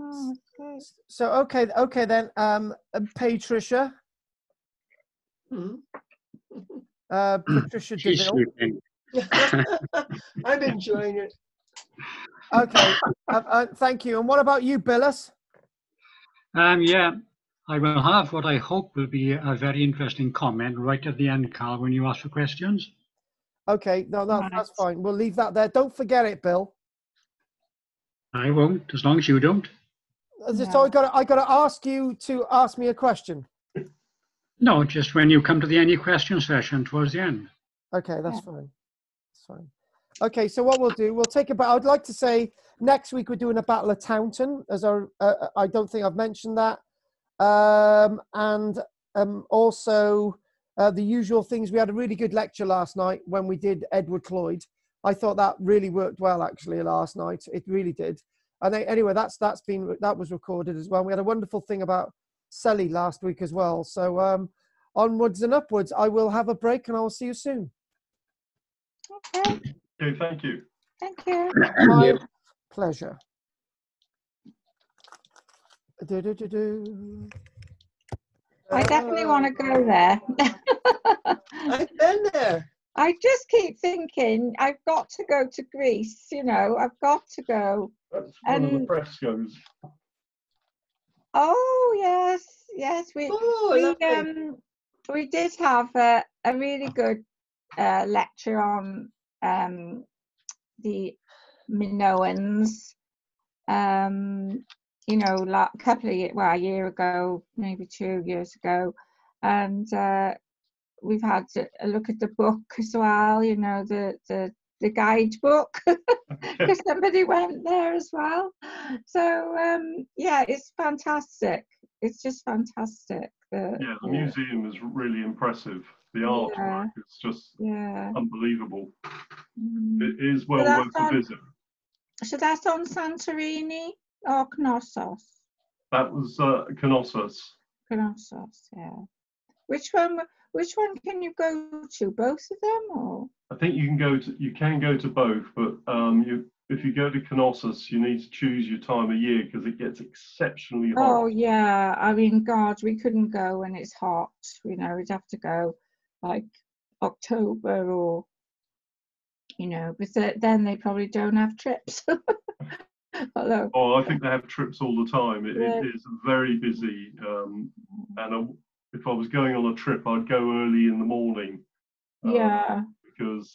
Oh, good. So okay, okay then, um Patricia. Hmm. Uh, Patricia DeVille. I'm enjoying it. Okay, uh, uh, thank you. And what about you, Billis? Um, yeah, I will have what I hope will be a very interesting comment right at the end, Carl, when you ask for questions. Okay, no, no, that's fine. We'll leave that there. Don't forget it, Bill. I won't, as long as you don't. So no. I got I got to ask you to ask me a question. No, just when you come to the any question session towards the end. Okay, that's yeah. fine. That's fine. Okay, so what we'll do, we'll take about, I'd like to say next week we're doing a Battle of Taunton, as I, uh, I don't think I've mentioned that. Um, and um, also uh, the usual things. We had a really good lecture last night when we did Edward Cloyd. I thought that really worked well, actually, last night. It really did. And they, anyway, that's that's been that was recorded as well. We had a wonderful thing about Selly last week as well. So um, onwards and upwards. I will have a break, and I will see you soon. Okay. Okay. Thank you. Thank you. My yeah. pleasure. Do, do, do, do. I definitely want to go there. I've been there. I just keep thinking I've got to go to Greece, you know, I've got to go. That's and... one of the frescoes. Oh, yes, yes. We, oh, we, um, we did have a, a really good uh, lecture on um, the Minoans, um, you know, like a couple of years, well, a year ago, maybe two years ago. And uh, we've had a look at the book as well, you know, the the, the guidebook, because somebody went there as well. So um, yeah, it's fantastic. It's just fantastic. The, yeah, the yeah. museum is really impressive. The artwork yeah. is just yeah. unbelievable. Mm. It is well so worth on, a visit. So that's on Santorini or Knossos? That was uh, Knossos. Knossos, yeah. Which one? Which one can you go to? Both of them, or? I think you can go to. You can go to both, but um, you if you go to Knossos, you need to choose your time of year because it gets exceptionally hot. Oh yeah, I mean, God, we couldn't go when it's hot. You know, we'd have to go like October or, you know, but then they probably don't have trips. Although, oh, I think they have trips all the time. It, yeah. it is very busy, um, and. A, If I was going on a trip, I'd go early in the morning. Um, yeah. Because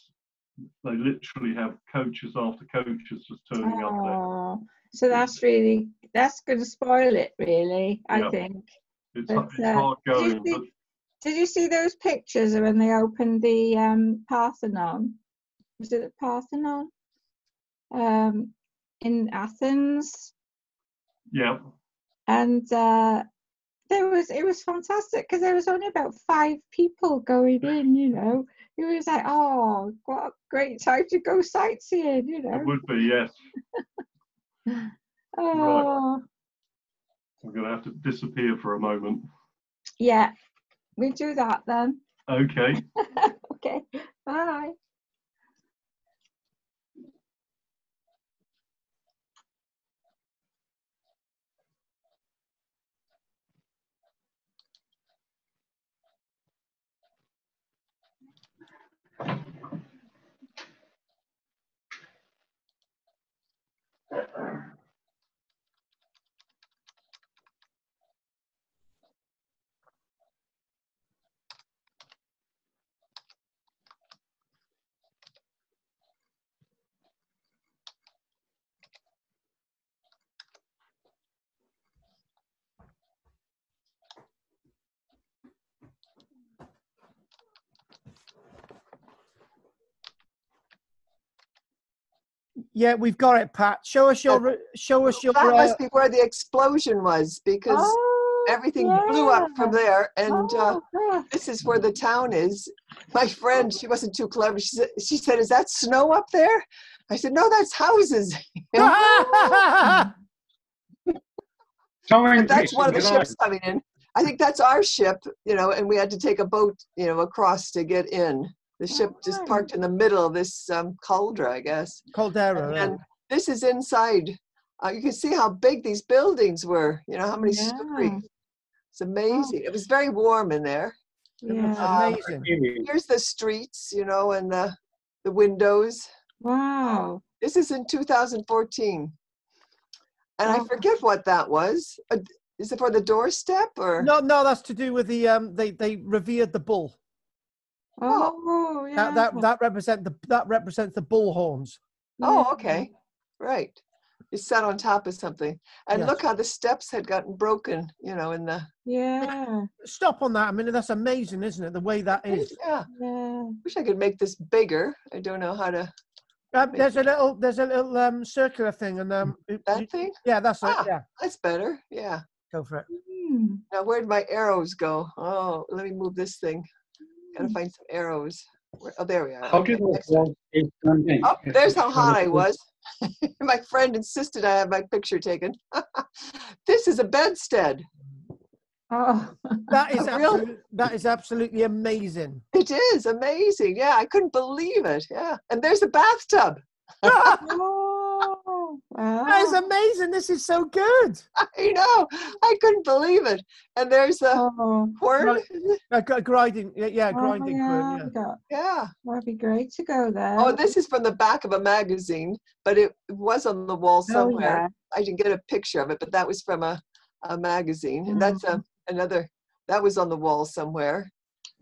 they literally have coaches after coaches just turning oh, up there. So that's really, that's going to spoil it, really, yeah. I think. It's, but, it's uh, hard going. Did you, see, did you see those pictures when they opened the um, Parthenon? Was it the Parthenon? Um, in Athens? Yeah. And... Uh, There was it was fantastic because there was only about five people going in, you know. It was like, oh, what a great time to go sightseeing, you know. It would be, yes. Oh, right. I'm gonna have to disappear for a moment. Yeah, we do that then. Okay. Okay. Bye. Yeah, we've got it, Pat. Show us your, show us your. That must be where the explosion was, because oh, everything yeah. blew up from there, and oh, uh, yeah. this is where the town is. My friend, she wasn't too clever. She said, she said, "Is that snow up there?" I said, "No, that's houses." And that's one of the ships coming in. I think that's our ship, you know, and we had to take a boat, you know, across to get in. The ship just parked in the middle of this um, caldera, I guess. Caldera. And yeah. this is inside. Uh, you can see how big these buildings were. You know, how many yeah. stories. It's amazing. Oh. It was very warm in there. Yeah. Uh, amazing. Here's the streets, you know, and the, the windows. Wow. This is in two thousand fourteen. And oh. I forget what that was. Uh, is it for the doorstep or? No, no, that's to do with the, um, they, they revered the bull. Oh, yeah. That that that represent the that represents the bull horns. Oh, okay, right. It's sat on top of something, and yes. look how the steps had gotten broken. You know, in the yeah. Stop on that. I mean, that's amazing, isn't it? The way that is. Yeah. yeah. Wish I could make this bigger. I don't know how to. Uh, there's it. a little. There's a little um, circular thing, and um. That you, thing. Yeah, that's ah, it. Yeah, that's better. Yeah. Go for it. Mm. Now, where'd my arrows go? Oh, let me move this thing. Gotta find some arrows. Oh, there we are. How okay. did oh, there's how hot I was. My friend insisted I have my picture taken. This is a bedstead. Oh, that is absolutely, that is absolutely amazing. It is amazing. Yeah, I couldn't believe it. Yeah, and there's a bathtub. Oh, wow. That is amazing. This is so good. I know. I couldn't believe it. And there's the oh, quern. A grinding, yeah, grinding oh, yeah. quern. Yeah. yeah. That'd be great to go there. Oh, this is from the back of a magazine, but it was on the wall somewhere. Oh, yeah. I didn't get a picture of it, but that was from a, a magazine. And that's a, another, that was on the wall somewhere.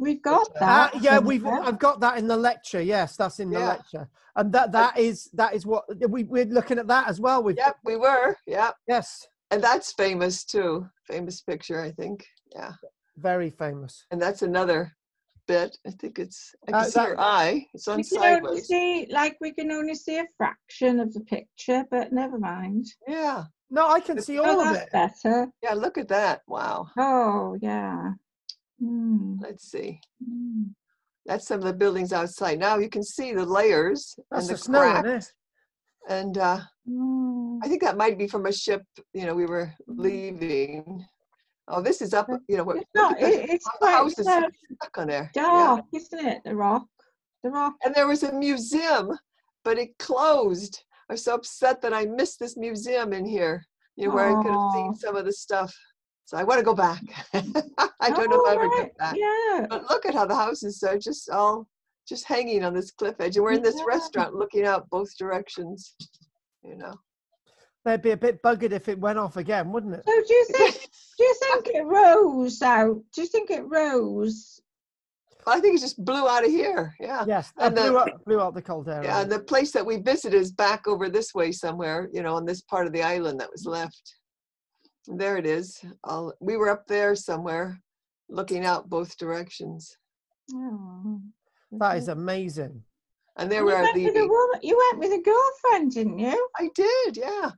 We've got that. Uh, yeah, we've. I've got that in the lecture. Yes, that's in the yeah. lecture, and that that is that is what we we're looking at that as well. We yep, we were. Yep. Yes, and that's famous too. Famous picture, I think. Yeah. Very famous. And that's another bit. I think it's. I can uh, see that, your eye. It's on we can sideways. Only see, like we can only see a fraction of the picture, but never mind. Yeah. No, I can it's, see all oh, of it. Better. Yeah. Look at that. Wow. Oh yeah. Mm. Let's see. Mm. That's some of the buildings outside. Now you can see the layers That's and the cracks. And uh, mm. I think that might be from a ship. You know, we were leaving. Oh, this is up. You know, it's not, it, it's the house is stuck on there. Dark, yeah. isn't it? The rock, the rock. And there was a museum, but it closed. I'm so upset that I missed this museum in here. You know, where oh. I could have seen some of the stuff. So I want to go back. I don't oh, know if I ever right. get back. Yeah. But look at how the houses are just all just hanging on this cliff edge. And we're in this yeah. restaurant looking out both directions, you know. They'd be a bit buggered if it went off again, wouldn't it? So do you think do you think it rose out? Do you think it rose? Well, I think it just blew out of here. Yeah. Yes. And blew, the, up, blew out the caldera. Yeah, and the place that we visited is back over this way somewhere, you know, on this part of the island that was left. There it is. I'll, we were up there somewhere, looking out both directions. Oh, that is amazing. And there we are. You went with a girlfriend, didn't you? I did, yeah.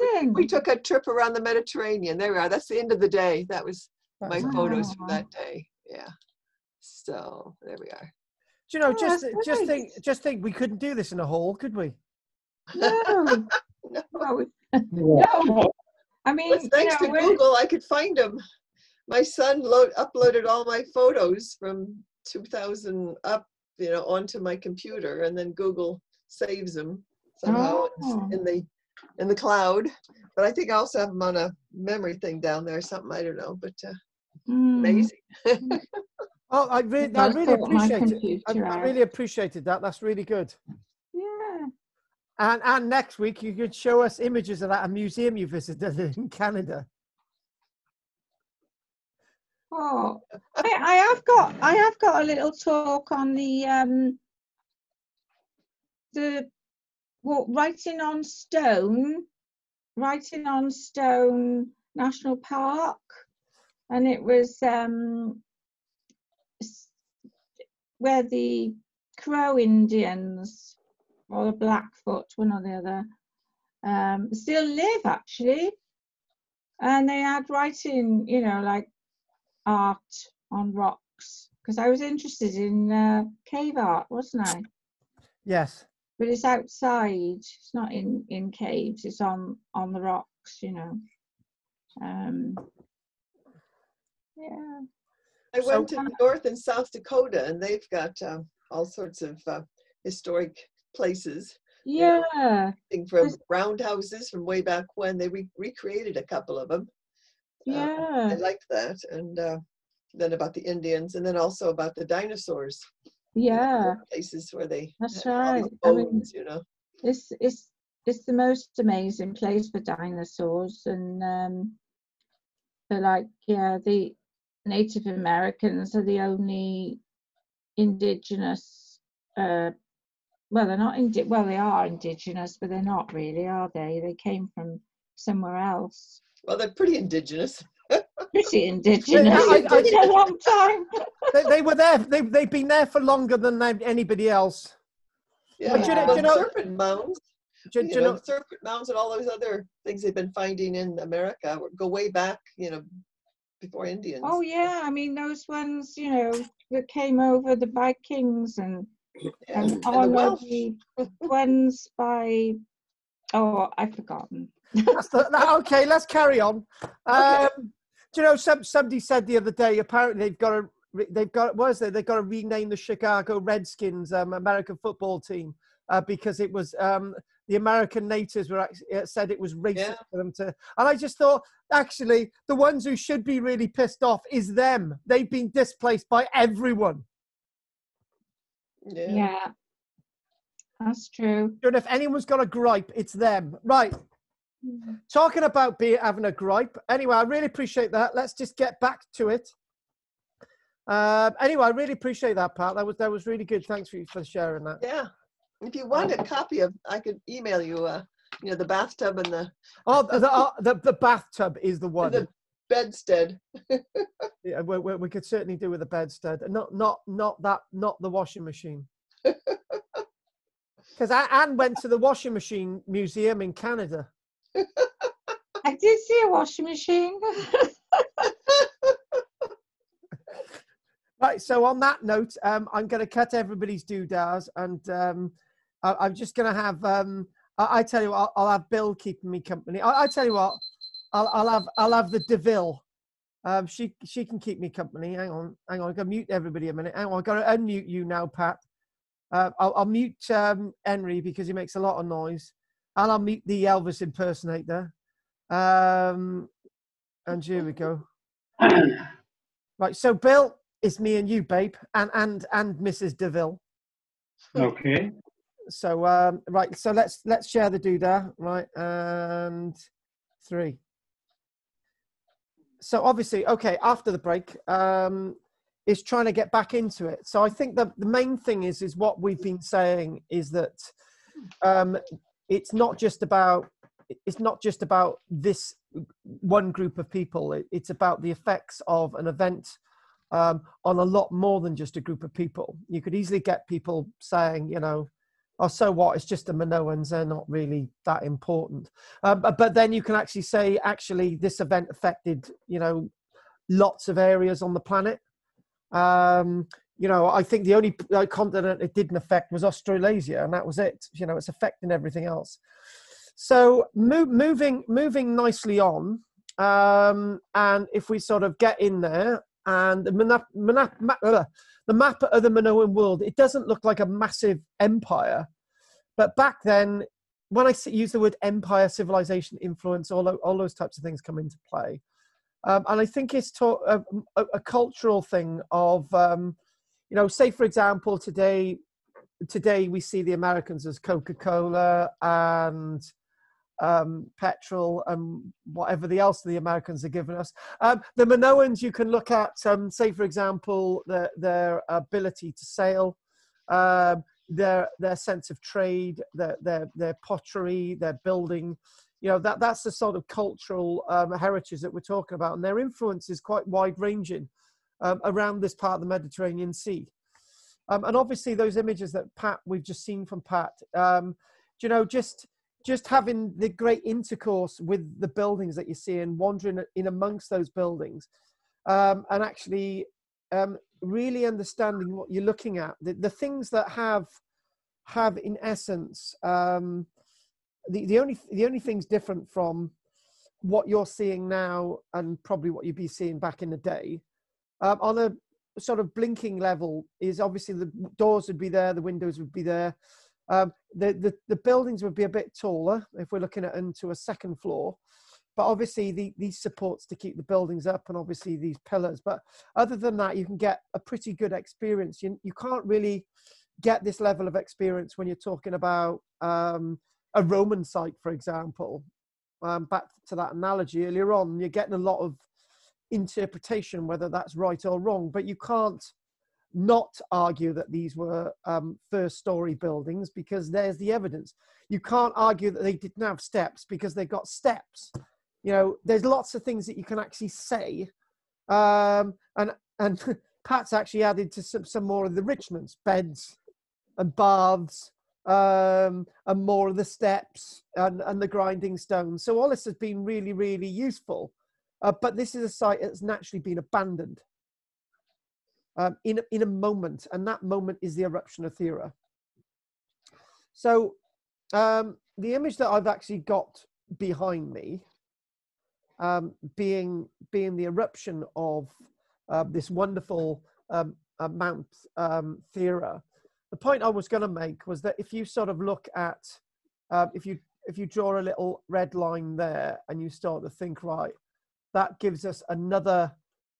Amazing. We, we took a trip around the Mediterranean. There we are. That's the end of the day. That was That's my amazing. photos from that day. Yeah. So there we are. Do you know? Oh, just, just nice. think, just think, we couldn't do this in a hall, could we? No. no. no. I mean, well, thanks you know, to Google, I could find them. My son load, uploaded all my photos from two thousand up, you know, onto my computer, and then Google saves them somehow oh. in the in the cloud. But I think I also have them on a memory thing down there, or something. I don't know, but uh, mm. amazing. oh, I really, I really appreciate it. I, I really appreciated that. That's really good. Yeah. And, and next week, you could show us images of that a museum you visited in Canada. Oh, I, I have got I have got a little talk on the um, the well, writing on stone, writing on stone National Park, and it was um, where the Crow Indians. Or the Blackfoot, one or the other, um, still live actually, and they had writing, you know, like art on rocks. Because I was interested in uh, cave art, wasn't I? Yes. But it's outside; it's not in in caves. It's on on the rocks, you know. Um, yeah. I so, went to um, North and South Dakota, and they've got um, all sorts of uh, historic. places, yeah, you know, thing from roundhouses from way back when. They re recreated a couple of them. Yeah, uh, I liked that, and uh, then about the Indians, and then also about the dinosaurs. Yeah, you know, places where they that's right. All the bones, I mean, you know, it's it's it's the most amazing place for dinosaurs, and um, they're like yeah, the Native Americans are the only indigenous. Uh, Well, they're not. Indi well, they are indigenous, but they're not really, are they? They came from somewhere else. Well, they're pretty indigenous. pretty indigenous. It's been a long time. they, they were there. They they've been there for longer than anybody else. Yeah, but, yeah. You know, well, you know, serpent mounds. You, you, you know, know, serpent mounds and all those other things they've been finding in America go way back. You know, before Indians. Oh yeah, I mean those ones. You know, that came over the Vikings and. And, and are not the ones by, oh, I've forgotten. That's the, no, okay, let's carry on. Um, okay. Do you know, some, somebody said the other day, apparently they've got to, they've got, what is it? They've got to rename the Chicago Redskins um, American football team uh, because it was, um, the American natives were actually, uh, said it was racist yeah. for them to, and I just thought, actually, the ones who should be really pissed off is them. They've been displaced by everyone. Yeah. yeah, that's true. And if anyone's got a gripe, it's them. Right. Mm-hmm. Talking about being, having a gripe. Anyway, I really appreciate that. Let's just get back to it. Um, anyway, I really appreciate that, Pat. That was that was really good. Thanks for, for sharing that. Yeah. If you want a copy of, I could email you. Uh, you know, the bathtub and the. Oh, the the, uh, the, the bathtub is the one. The bedstead. Yeah, we, we, we could certainly do with a bedstead. Not not not that not the washing machine. Because Anne went to the washing machine museum in Canada. I did see a washing machine. Right, so on that note, um, I'm going to cut everybody's doodahs, and um, I, I'm just going to have. Um, I, I tell you what, I'll, I'll have Bill keeping me company. I, I tell you what, I'll, I'll have I'll have the DeVille. Um, she she can keep me company. Hang on, hang on. I'm going to mute everybody a minute. Hang on, I've got to unmute you now, Pat. Uh, I'll, I'll mute um, Henry because he makes a lot of noise, and I'll mute the Elvis impersonator. Um, and here we go. Right, so Bill. It's me and you, babe, and and and Missus Deville. Okay. So um, right, so let's let's share the doodah, right? And three. So obviously, okay. After the break, um, is trying to get back into it. So I think that the main thing is is what we've been saying is that um, it's not just about it's not just about this one group of people. It, it's about the effects of an event. Um, on a lot more than just a group of people. You could easily get people saying, you know, oh, so what? It's just the Minoans. They're not really that important. Um, but, but then you can actually say, actually, this event affected, you know, lots of areas on the planet. Um, you know, I think the only continent it didn't affect was Australasia, and that was it. You know, it's affecting everything else. So move, moving, moving nicely on. Um, and if we sort of get in there, and the map, map, map, uh, the map of the Minoan world, it doesn't look like a massive empire. But back then, when I use the word empire, civilization, influence, all, all those types of things come into play. Um, and I think it's taught a, a, a cultural thing of, um, you know, say, for example, today, today we see the Americans as Coca-Cola and... Um, petrol and whatever the else the Americans are giving us. Um, the Minoans, you can look at, um, say for example, the, their ability to sail, um, their their sense of trade, their their their pottery, their building. You know, that that's the sort of cultural um, heritage that we're talking about, and their influence is quite wide ranging um, around this part of the Mediterranean Sea. Um, and obviously, those images that Pat we've just seen from Pat, um, you know, just. Just having the great intercourse with the buildings that you see and wandering in amongst those buildings um, and actually um, really understanding what you're looking at. The, the things that have, have in essence, um, the, the, only, the only things different from what you're seeing now and probably what you'd be seeing back in the day um, on a sort of blinking level is obviously the doors would be there, the windows would be there. Um, the, the, the buildings would be a bit taller if we're looking at into a second floor, but obviously the, these supports to keep the buildings up and obviously these pillars. But other than that, you can get a pretty good experience. You, you can't really get this level of experience when you're talking about um, a Roman site, for example. Um, back to that analogy earlier on, you're getting a lot of interpretation, whether that's right or wrong, but you can't not argue that these were um, first story buildings because there's the evidence. You can't argue that they didn't have steps because they got steps. You know, there's lots of things that you can actually say. Um, and and Pat's actually added to some, some more of the richness, beds and baths um, and more of the steps and, and the grinding stones. So all this has been really, really useful. Uh, but this is a site that's naturally been abandoned. um, in, in a moment. And that moment is the eruption of Thera. So um, the image that I've actually got behind me, um, being, being the eruption of uh, this wonderful um, uh, Mount um, Thera, the point I was going to make was that if you sort of look at, uh, if you if you draw a little red line there and you start to think, right, that gives us another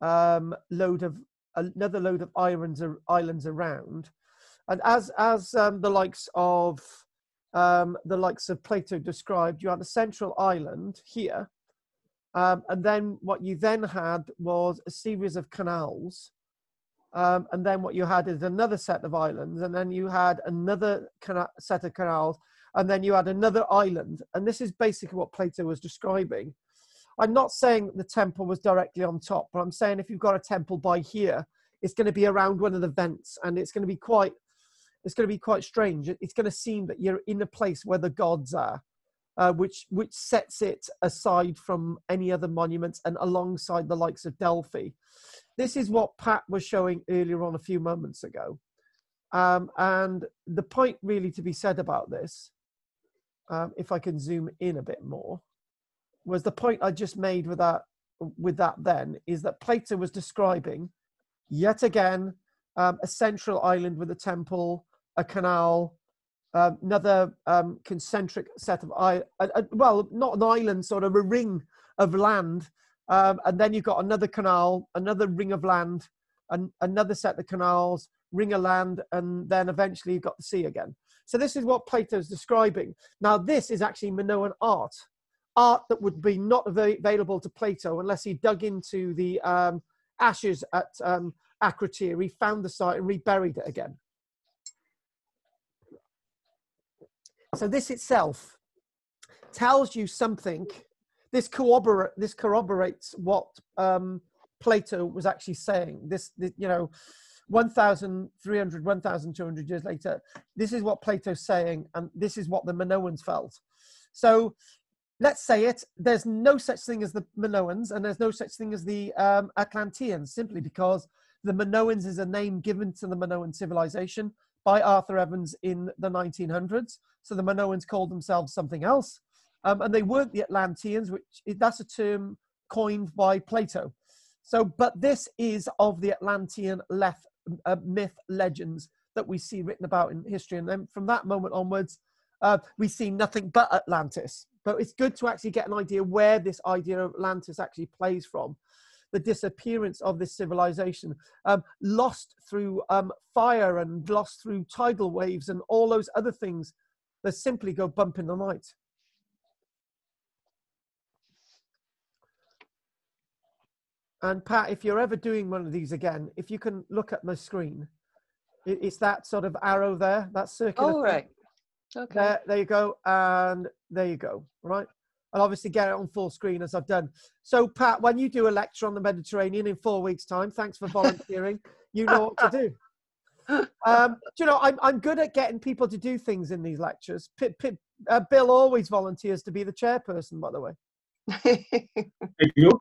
um, load of another load of islands or islands around, and as as um, the likes of um, the likes of Plato described, you had a central island here, um, and then what you then had was a series of canals. Um, and then what you had is another set of islands, and then you had another set of canals, and then you had another island. And this is basically what Plato was describing. I'm not saying the temple was directly on top, but I'm saying if you've got a temple by here, it's going to be around one of the vents, and it's going to be quite, it's going to be quite strange. It's going to seem that you're in a place where the gods are, uh, which which sets it aside from any other monuments and alongside the likes of Delphi. This is what Pat was showing earlier on a few moments ago. Um, and the point really to be said about this, um, if I can zoom in a bit more, was the point I just made with that, with that then, is that Plato was describing, yet again, um, a central island with a temple, a canal, um, another um, concentric set of, uh, uh, well, not an island, sort of a ring of land. Um, and then you've got another canal, another ring of land, and another set of canals, ring of land, and then eventually you've got the sea again. So this is what Plato's describing. Now, this is actually Minoan art, art that would be not available to Plato unless he dug into the um, ashes at um, Akrotiri, found the site and reburied it again. So this itself tells you something. This, corrobor this corroborates what um, Plato was actually saying. This, this you know, one thousand three hundred, one thousand two hundred years later, this is what Plato's saying, and this is what the Minoans felt. So let's say it, there's no such thing as the Minoans, and there's no such thing as the um, Atlanteans, simply because the Minoans is a name given to the Minoan civilization by Arthur Evans in the nineteen hundreds. So the Minoans called themselves something else. Um, and they weren't the Atlanteans, which is, that's a term coined by Plato. So, but this is of the Atlantean left, uh, myth legends that we see written about in history. And then from that moment onwards, uh, we see nothing but Atlantis. But it's good to actually get an idea where this idea of Atlantis actually plays from. The disappearance of this civilization, um, lost through um, fire and lost through tidal waves and all those other things that simply go bump in the night. And Pat, if you're ever doing one of these again, if you can look at my screen, it's that sort of arrow there, that circular. Oh, right. Okay. There, there you go. And there you go. Right. And obviously get it on full screen as I've done. So, Pat, when you do a lecture on the Mediterranean in four weeks' time, thanks for volunteering. You know what to do. Um, do you know, I'm, I'm good at getting people to do things in these lectures. P P uh, Bill always volunteers to be the chairperson, by the way. Thank you.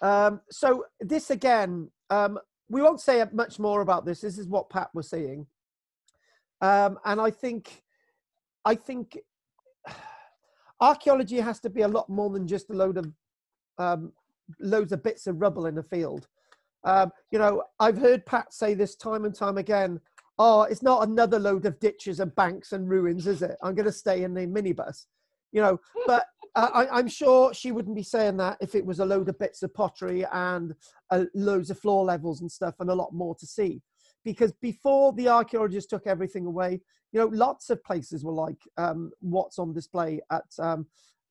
Um, so this again, um, we won't say much more about this. This is what Pat was saying, um, and I think, I think, archaeology has to be a lot more than just a load of um, loads of bits of rubble in a field. Um, you know, I've heard Pat say this time and time again. Oh, it's not another load of ditches and banks and ruins, is it? I'm going to stay in the minibus. You know, but uh, I, I'm sure she wouldn't be saying that if it was a load of bits of pottery and uh, loads of floor levels and stuff and a lot more to see. Because before the archaeologists took everything away, you know, lots of places were like um, what's on display at um,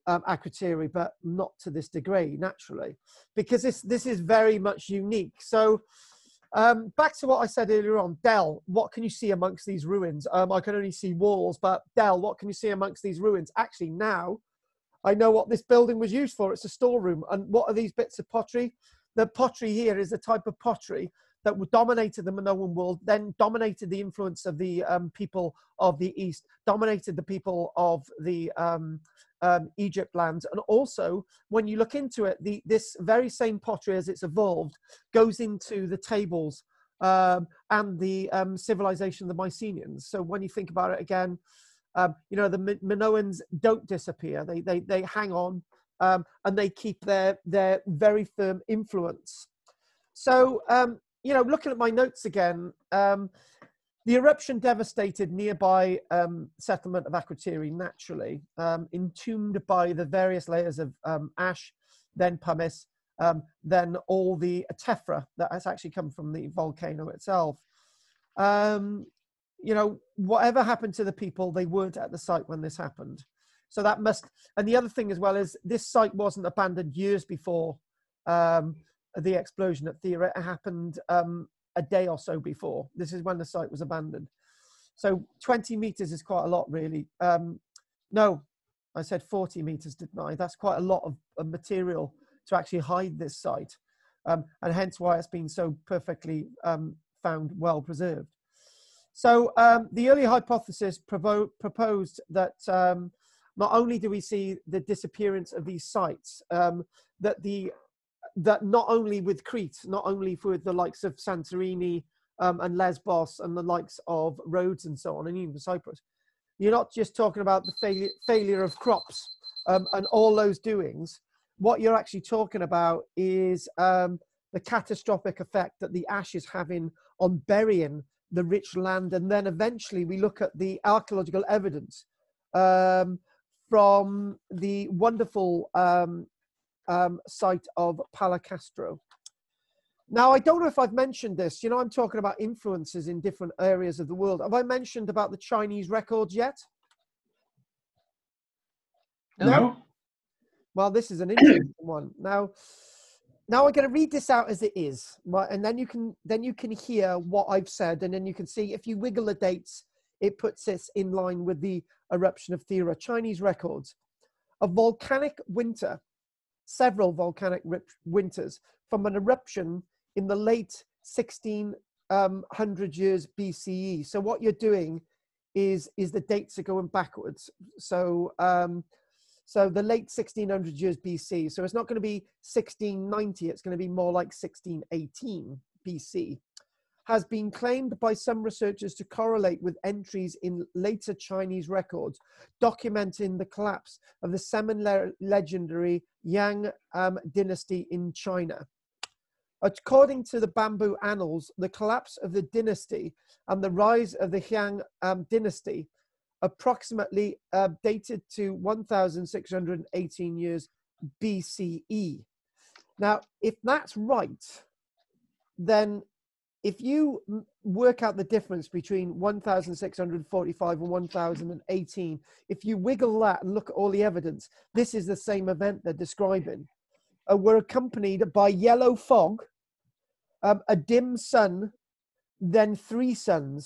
um, Akrotiri, but not to this degree, naturally, because this, this is very much unique. So um, back to what I said earlier on, Del, what can you see amongst these ruins? Um, I can only see walls, but Del, what can you see amongst these ruins? Actually, now I know what this building was used for. It's a storeroom. And what are these bits of pottery? The pottery here is a type of pottery that dominated the Minoan world, then dominated the influence of the um, people of the East, dominated the people of the um, um, Egypt lands. And also, when you look into it, the, this very same pottery as it's evolved goes into the tables um, and the um, civilization of the Mycenaeans. So when you think about it again, um, you know, the Minoans don't disappear. They, they, they hang on um, and they keep their, their very firm influence. So, um, you know, looking at my notes again, um, the eruption devastated nearby um, settlement of Akrotiri naturally, um, entombed by the various layers of um, ash, then pumice, um, then all the tephra that has actually come from the volcano itself. Um, you know, whatever happened to the people, they weren't at the site when this happened. So that must, and the other thing as well is this site wasn't abandoned years before um, the explosion at Thera. It happened um, a day or so before. This is when the site was abandoned. So twenty meters is quite a lot, really. Um, no, I said forty meters, didn't I? That's quite a lot of, of material to actually hide this site, um, and hence why it's been so perfectly um, found, well preserved. So um, the early hypothesis proposed that um, not only do we see the disappearance of these sites, um, that the that not only with Crete, not only with the likes of Santorini um, and Lesbos and the likes of Rhodes and so on, and even Cyprus, you're not just talking about the failure, failure of crops um, and all those doings. What you're actually talking about is um, the catastrophic effect that the ash is having on burying the rich land. And then eventually we look at the archaeological evidence um, from the wonderful um, Um, site of Palaikastro. Now, I don't know if I've mentioned this. You know, I'm talking about influences in different areas of the world. Have I mentioned about the Chinese records yet? No. no? Well, this is an interesting one. Now, now I'm going to read this out as it is, right? And then you can then you can hear what I've said, and then you can see if you wiggle the dates, it puts this in line with the eruption of Thera. Chinese records of volcanic winter. Several volcanic winters from an eruption in the late sixteen hundred years B C E. So what you're doing is is the dates are going backwards. So um, so the late sixteen hundred years B C. So it's not going to be sixteen ninety. It's going to be more like sixteen eighteen B C. Has been claimed by some researchers to correlate with entries in later Chinese records, documenting the collapse of the semi legendary Yang um, dynasty in China. According to the Bamboo Annals, the collapse of the dynasty and the rise of the Xiang um, dynasty, approximately uh, dated to one thousand six hundred eighteen years B C E. Now, if that's right, then if you work out the difference between one thousand six hundred forty-five and one thousand eighteen, if you wiggle that and look at all the evidence, this is the same event they're describing. Uh, we're accompanied by yellow fog, um, a dim sun, then three suns,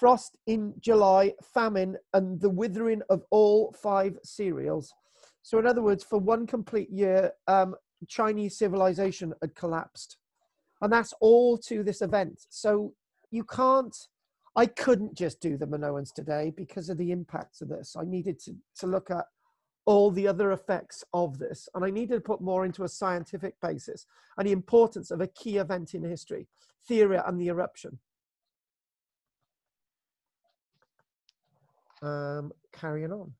frost in July, famine, and the withering of all five cereals. So in other words, for one complete year, um, Chinese civilization had collapsed. And that's all to this event. So you can't, I couldn't just do the Minoans today because of the impacts of this. I needed to, to look at all the other effects of this. And I needed to put more into a scientific basis and the importance of a key event in history, Thera and the eruption. Um, carrying on.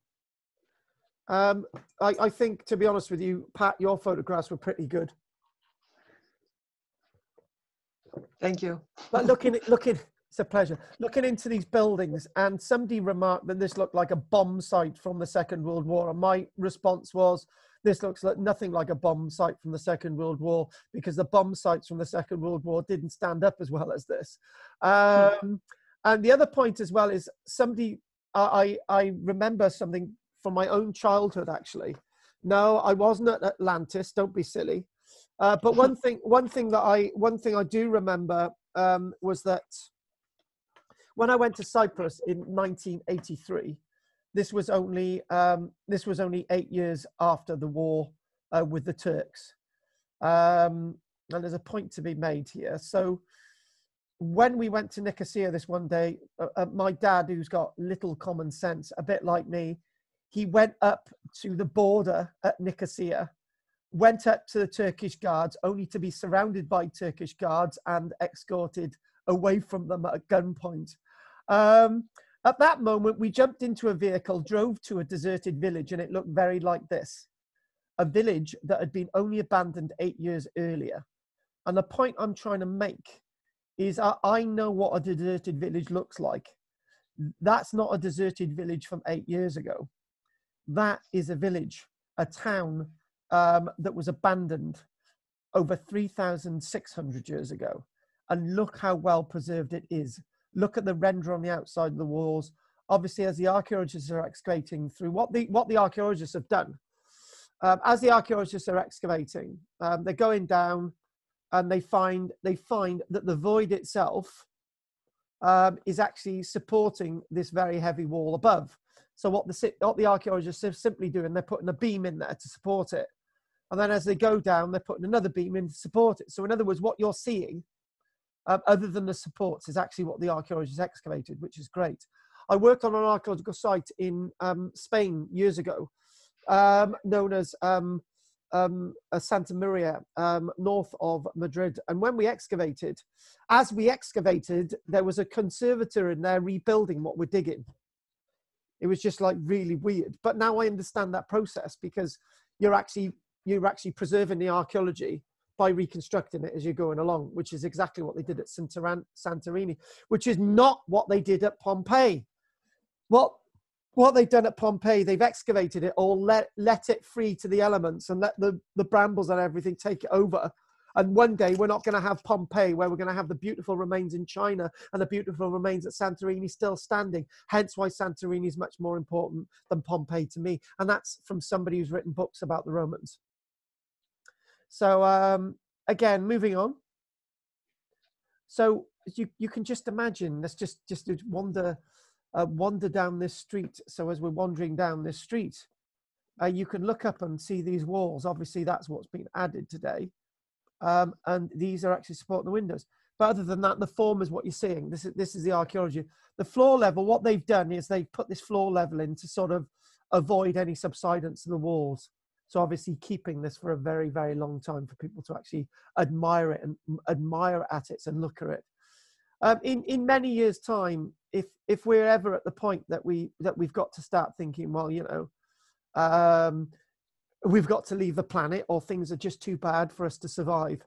Um, I, I think, to be honest with you, Pat, your photographs were pretty good. Thank you. But looking, looking, it's a pleasure. Looking into these buildings, and somebody remarked that this looked like a bomb site from the Second World War. And my response was, this looks like nothing like a bomb site from the Second World War, because the bomb sites from the Second World War didn't stand up as well as this. Um, and the other point as well is somebody, I, I remember something from my own childhood, actually. No, I wasn't at Atlantis, don't be silly. Uh, but one thing, one thing that I, one thing I do remember um, was that when I went to Cyprus in nineteen eighty-three, this was only um, this was only eight years after the war uh, with the Turks, um, and there's a point to be made here. So when we went to Nicosia this one day, uh, uh, my dad, who's got little common sense, a bit like me, he went up to the border at Nicosia, went up to the Turkish guards, only to be surrounded by Turkish guards and escorted away from them at gunpoint. Um, at that moment, we jumped into a vehicle, drove to a deserted village, and it looked very like this. A village that had been only abandoned eight years earlier. And the point I'm trying to make is uh, I know what a deserted village looks like. That's not a deserted village from eight years ago. That is a village, a town um, that was abandoned over three thousand six hundred years ago. And look how well preserved it is. Look at the render on the outside of the walls. Obviously, as the archaeologists are excavating through what the, what the archaeologists have done, Um, as the archaeologists are excavating, um, they're going down and they find, they find that the void itself um, is actually supporting this very heavy wall above. So what the, what the archaeologists are simply doing, they're putting a beam in there to support it. And then as they go down, they're putting another beam in to support it. So in other words, what you're seeing, um, other than the supports, is actually what the archaeologists excavated, which is great. I worked on an archaeological site in um, Spain years ago, Um, known as um, um, uh, Santa Maria, um, north of Madrid. And when we excavated, as we excavated, there was a conservator in there rebuilding what we're digging. It was just like really weird. But now I understand that process, because you're actually, you're actually preserving the archaeology by reconstructing it as you're going along, which is exactly what they did at Santorini, which is not what they did at Pompeii. What What they've done at Pompeii, they've excavated it all, let, let it free to the elements and let the, the brambles and everything take it over. And one day we're not going to have Pompeii, where we're going to have the beautiful remains in China and the beautiful remains at Santorini still standing. Hence why Santorini is much more important than Pompeii to me. And that's from somebody who's written books about the Romans. So um, again, moving on. So you, you can just imagine, let's just, just wander... Uh, wander down this street. So as we're wandering down this street, uh, you can look up and see these walls. Obviously, that's what's been added today. Um, and these are actually supporting the windows. But other than that, the form is what you're seeing. This is, this is the archaeology. The floor level, what they've done is they've put this floor level in to sort of avoid any subsidence in the walls. So obviously keeping this for a very, very long time for people to actually admire it and admire at it and look at it. Um, in, in many years' time, if if we're ever at the point that we that we've got to start thinking, well, you know, um, we've got to leave the planet, or things are just too bad for us to survive,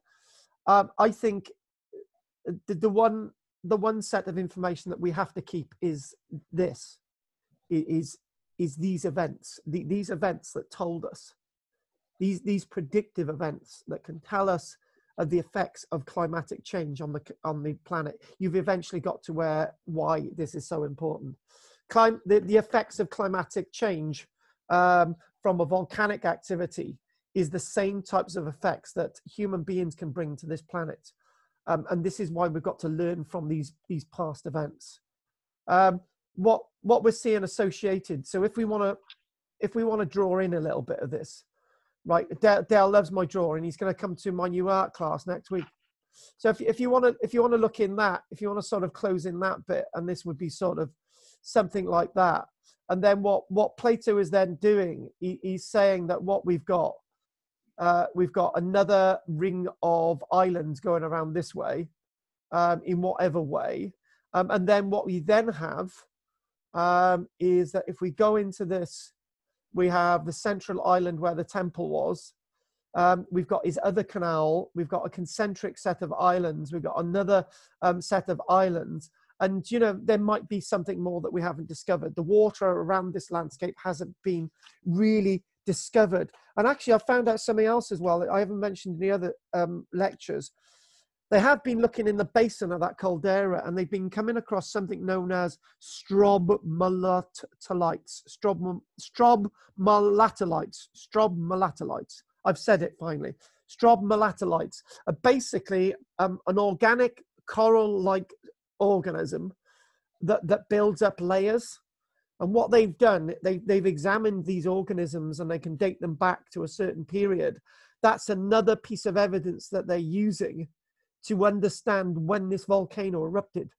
um, I think the, the one the one set of information that we have to keep is this, is is these events, the, these events that told us, these these predictive events that can tell us of the effects of climatic change on the on the planet. You've eventually got to where why this is so important. Clim the, the effects of climatic change um, from a volcanic activity is the same types of effects that human beings can bring to this planet, um, and this is why we've got to learn from these these past events. Um, what what we're seeing associated. So if we want to if we want to draw in a little bit of this. Right, Dale, Dale loves my drawing. He's going to come to my new art class next week. So if, if you want to, if you want to look in that, if you want to sort of close in that bit, and this would be sort of something like that. And then what what Plato is then doing, he, he's saying that what we've got, uh, we've got another ring of islands going around this way, um, in whatever way. Um, and then what we then have um, is that if we go into this. We have the central island where the temple was. Um, we've got his other canal. We've got a concentric set of islands. We've got another um, set of islands. And, you know, there might be something more that we haven't discovered. The water around this landscape hasn't been really discovered. And actually, I found out something else as well that I haven't mentioned in the other um, lectures. They have been looking in the basin of that caldera, and they've been coming across something known as strob-molatolites. Strob-molatolites. Strob-molatolites. I've said it finally. Strob-molatolites are basically um, an organic coral-like organism that, that builds up layers. And what they've done, they, they've examined these organisms, and they can date them back to a certain period. That's another piece of evidence that they're using to understand when this volcano erupted,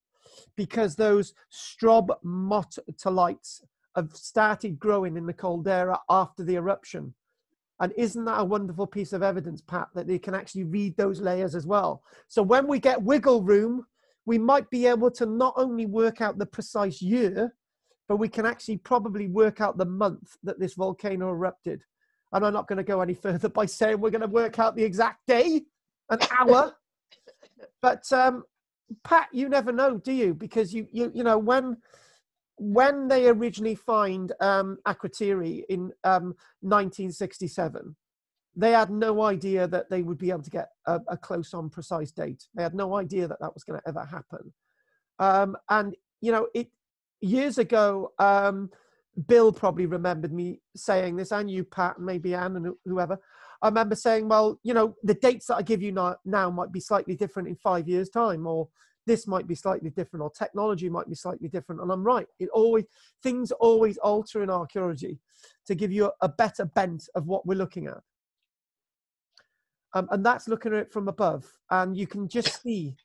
because those stromatolites have started growing in the caldera after the eruption. And isn't that a wonderful piece of evidence, Pat, that they can actually read those layers as well? So when we get wiggle room, we might be able to not only work out the precise year, but we can actually probably work out the month that this volcano erupted. And I'm not going to go any further by saying we're going to work out the exact day, an hour. But um, Pat, you never know, do you? Because you, you, you know, when when they originally find um, Akrotiri in um, nineteen sixty-seven, they had no idea that they would be able to get a, a close-on precise date. They had no idea that that was going to ever happen. Um, and you know, it years ago, um, Bill probably remembered me saying this, and you, Pat, maybe Anne, and whoever. I remember saying, well, you know, the dates that I give you now, now might be slightly different in five years' time, or this might be slightly different, or technology might be slightly different. And I'm right. It always, things always alter in archaeology to give you a, a better bent of what we're looking at. Um, and that's looking at it from above. And you can just see,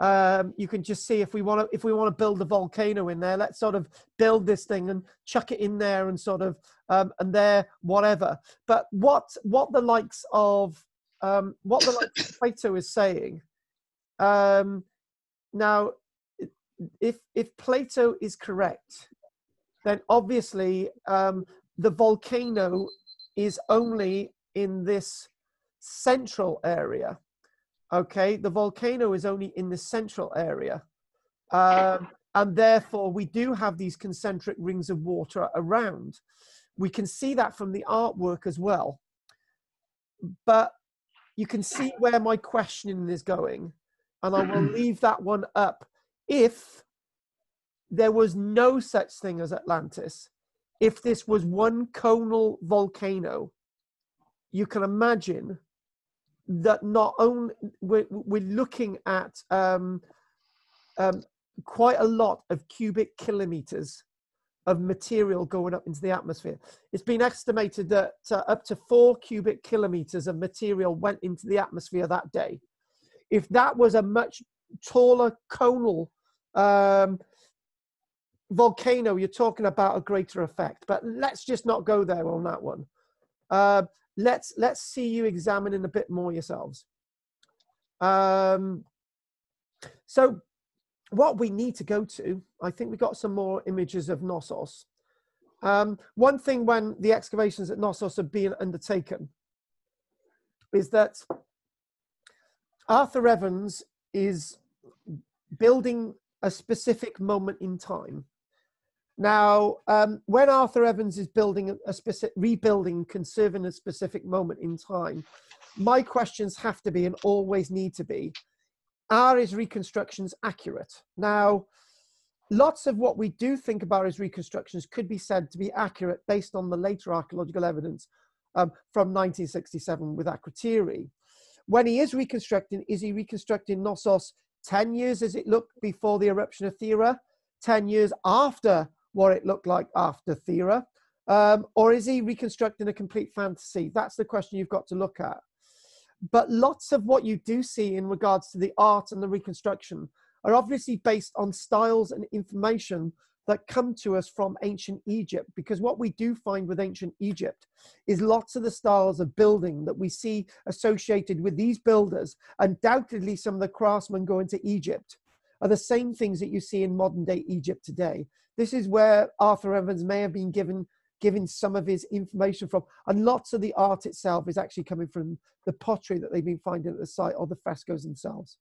um, you can just see if we want to, if we want to build a volcano in there, let's sort of build this thing and chuck it in there and sort of, um, and there, whatever. But what, what the likes of, um, what the likes of Plato is saying, um, now, if, if Plato is correct, then obviously um, the volcano is only in this central area, okay? The volcano is only in the central area. Um, and therefore, we do have these concentric rings of water around. We can see that from the artwork as well. But you can see where my questioning is going. And I will leave that one up. If there was no such thing as Atlantis, if this was one conal volcano, you can imagine that not only we're, we're looking at um, um, quite a lot of cubic kilometers of material going up into the atmosphere. It's been estimated that uh, up to four cubic kilometers of material went into the atmosphere that day. If that was a much taller conal um, volcano, you're talking about a greater effect. But let's just not go there on that one. Uh, let's let's see you examining a bit more yourselves. Um, so what we need to go to, I think we've got some more images of Knossos. Um, one thing when the excavations at Knossos are being undertaken is that Arthur Evans is building a specific moment in time. Now, um, when Arthur Evans is building a specific, rebuilding, conserving a specific moment in time, my questions have to be and always need to be, are his reconstructions accurate? Now, lots of what we do think about his reconstructions could be said to be accurate based on the later archaeological evidence um, from nineteen sixty-seven with Akrotiri. When he is reconstructing, is he reconstructing Knossos ten years as it looked before the eruption of Thera, ten years after what it looked like after Thera? Um, or is he reconstructing a complete fantasy? That's the question you've got to look at. But lots of what you do see in regards to the art and the reconstruction are obviously based on styles and information that come to us from ancient Egypt, because what we do find with ancient Egypt is lots of the styles of building that we see associated with these builders, undoubtedly some of the craftsmen going to Egypt, are the same things that you see in modern day Egypt today. This is where Arthur Evans may have been given, given some of his information from, and lots of the art itself is actually coming from the pottery that they've been finding at the site or the frescoes themselves.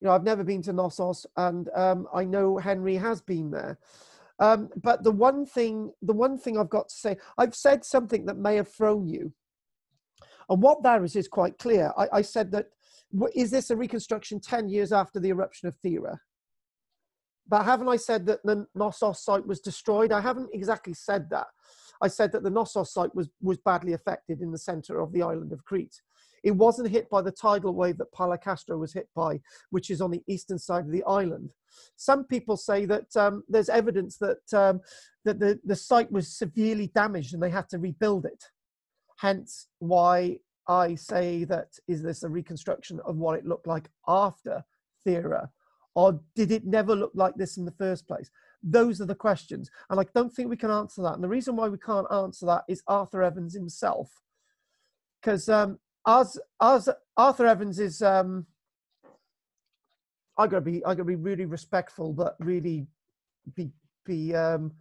You know, I've never been to Knossos, and um, I know Henry has been there. Um, but the one thing, the one thing I've got to say, I've said something that may have thrown you. And what that is is quite clear. I, I said that, is this a reconstruction ten years after the eruption of Thera? But haven't I said that the Knossos site was destroyed? I haven't exactly said that. I said that the Knossos site was, was badly affected in the center of the island of Crete. It wasn't hit by the tidal wave that Palaikastro was hit by, which is on the eastern side of the island. Some people say that um, there's evidence that, um, that the, the site was severely damaged and they had to rebuild it. Hence why I say that, is this a reconstruction of what it looked like after Thera? Or did it never look like this in the first place? Those are the questions. And I don't think we can answer that. And the reason why we can't answer that is Arthur Evans himself. Because um, as, as Arthur Evans is, um, I gotta be, I gotta be really respectful, but really be, be um,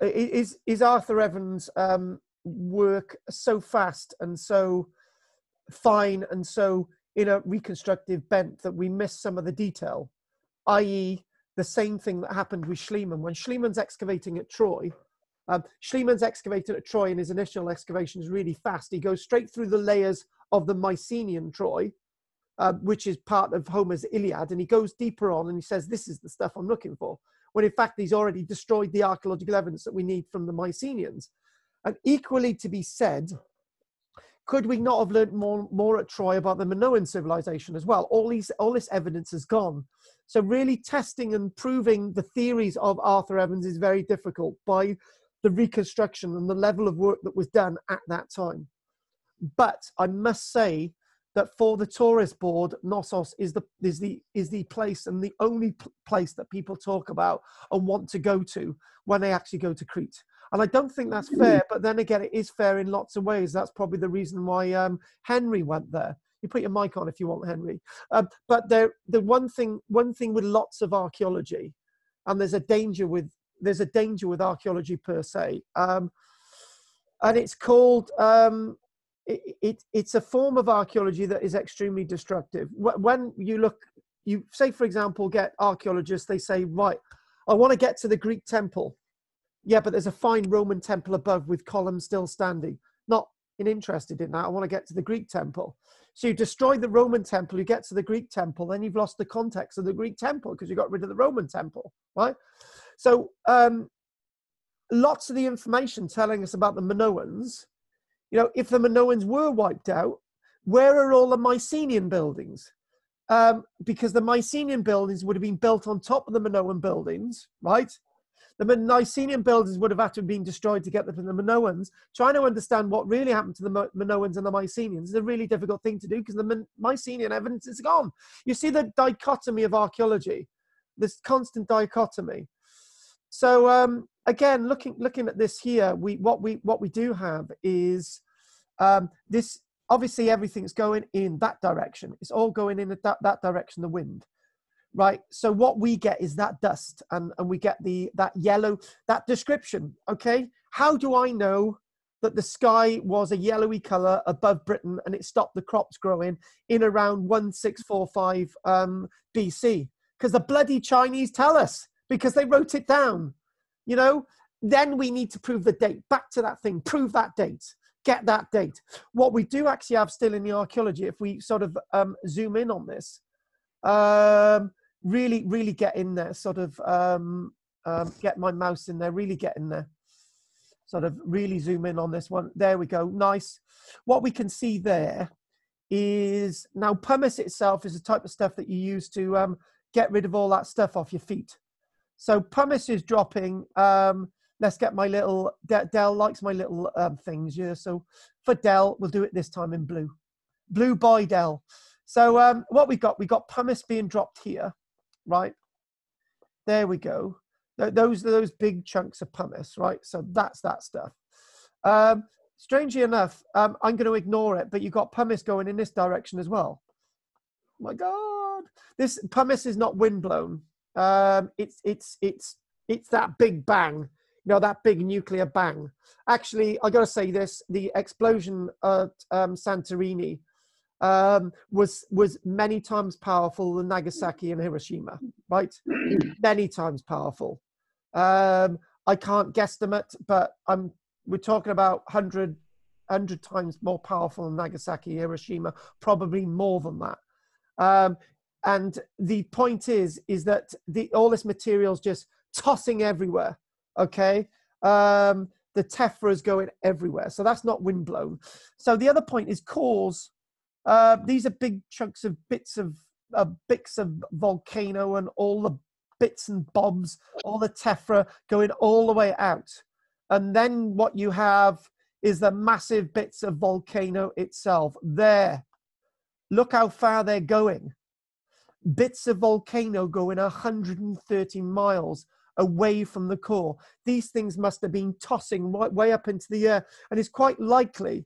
is, is Arthur Evans' um, work so fast and so fine and so in a reconstructive bent that we miss some of the detail, that is the same thing that happened with Schliemann. When Schliemann's excavating at Troy, um, Schliemann's excavated at Troy and his initial excavation is really fast. He goes straight through the layers of the Mycenaean Troy, uh, which is part of Homer's Iliad, and he goes deeper on and he says, this is the stuff I'm looking for. When in fact, he's already destroyed the archaeological evidence that we need from the Mycenaeans. And equally to be said, could we not have learned more, more at Troy about the Minoan civilization as well? All, these, all this evidence is gone. So really testing and proving the theories of Arthur Evans is very difficult by the reconstruction and the level of work that was done at that time. But I must say that for the tourist board, Knossos is the, is the, is the place and the only place that people talk about and want to go to when they actually go to Crete. And I don't think that's fair, but then again, it is fair in lots of ways. That's probably the reason why um, Henry went there. You put your mic on if you want, Henry. Uh, but there, the one thing, one thing with lots of archaeology, and there's a danger with there's a danger with archaeology per se, um, and it's called um, it, it, it's a form of archaeology that is extremely destructive. When you look, you say, for example, get archaeologists. They say, right, I want to get to the Greek temple. Yeah, but there's a fine Roman temple above with columns still standing. Not interested in that. I want to get to the Greek temple. So you destroy the Roman temple, you get to the Greek temple, then you've lost the context of the Greek temple because you got rid of the Roman temple, right? So um, lots of the information telling us about the Minoans, you know, if the Minoans were wiped out, where are all the Mycenaean buildings? Um, because the Mycenaean buildings would have been built on top of the Minoan buildings, right? The Mycenaean buildings would have had to have been destroyed to get them from the Minoans. Trying to understand what really happened to the Minoans and the Mycenaeans is a really difficult thing to do because the Mycenaean evidence is gone. You see the dichotomy of archaeology, this constant dichotomy. So um, again, looking looking at this here, we what we what we do have is um, this. Obviously, everything's going in that direction. It's all going in that that direction. The wind. Right, so what we get is that dust and, and we get the that yellow, that description, okay? How do I know that the sky was a yellowy colour above Britain and it stopped the crops growing in around one six four five um, B C? Because the bloody Chinese tell us, because they wrote it down, you know? Then we need to prove the date. Back to that thing, prove that date, get that date. What we do actually have still in the archaeology, if we sort of um, zoom in on this, um, really, really get in there, sort of um, um, get my mouse in there, really get in there, sort of really zoom in on this one. There we go, nice. What we can see there is, now pumice itself is the type of stuff that you use to um, get rid of all that stuff off your feet. So pumice is dropping, um, let's get my little, De Del likes my little um, things, yeah, so for Del, we'll do it this time in blue. Blue by Del. So um, what we got, we got pumice being dropped here. Right, there we go. Those are those big chunks of pumice, right? So that's that stuff. Um, strangely enough, um, I'm going to ignore it, but you've got pumice going in this direction as well. Oh my God, this pumice is not windblown. Um, it's it's it's it's that big bang, you know, that big nuclear bang. Actually, I got to say this: the explosion at um, Santorini. Um, was was many times powerful than Nagasaki and Hiroshima, right? Many times powerful. Um, I can't guesstimate, but I'm we're talking about one hundred, one hundred times more powerful than Nagasaki, Hiroshima, probably more than that. Um, and the point is, is that the all this material's just tossing everywhere, okay? Um, the tephra is going everywhere, so that's not windblown. So the other point is cores. Uh, these are big chunks of bits of uh, bits of volcano and all the bits and bobs, all the tephra going all the way out. And then what you have is the massive bits of volcano itself. There, look how far they're going. Bits of volcano going one hundred thirty miles away from the core. These things must have been tossing right way up into the air, and it's quite likely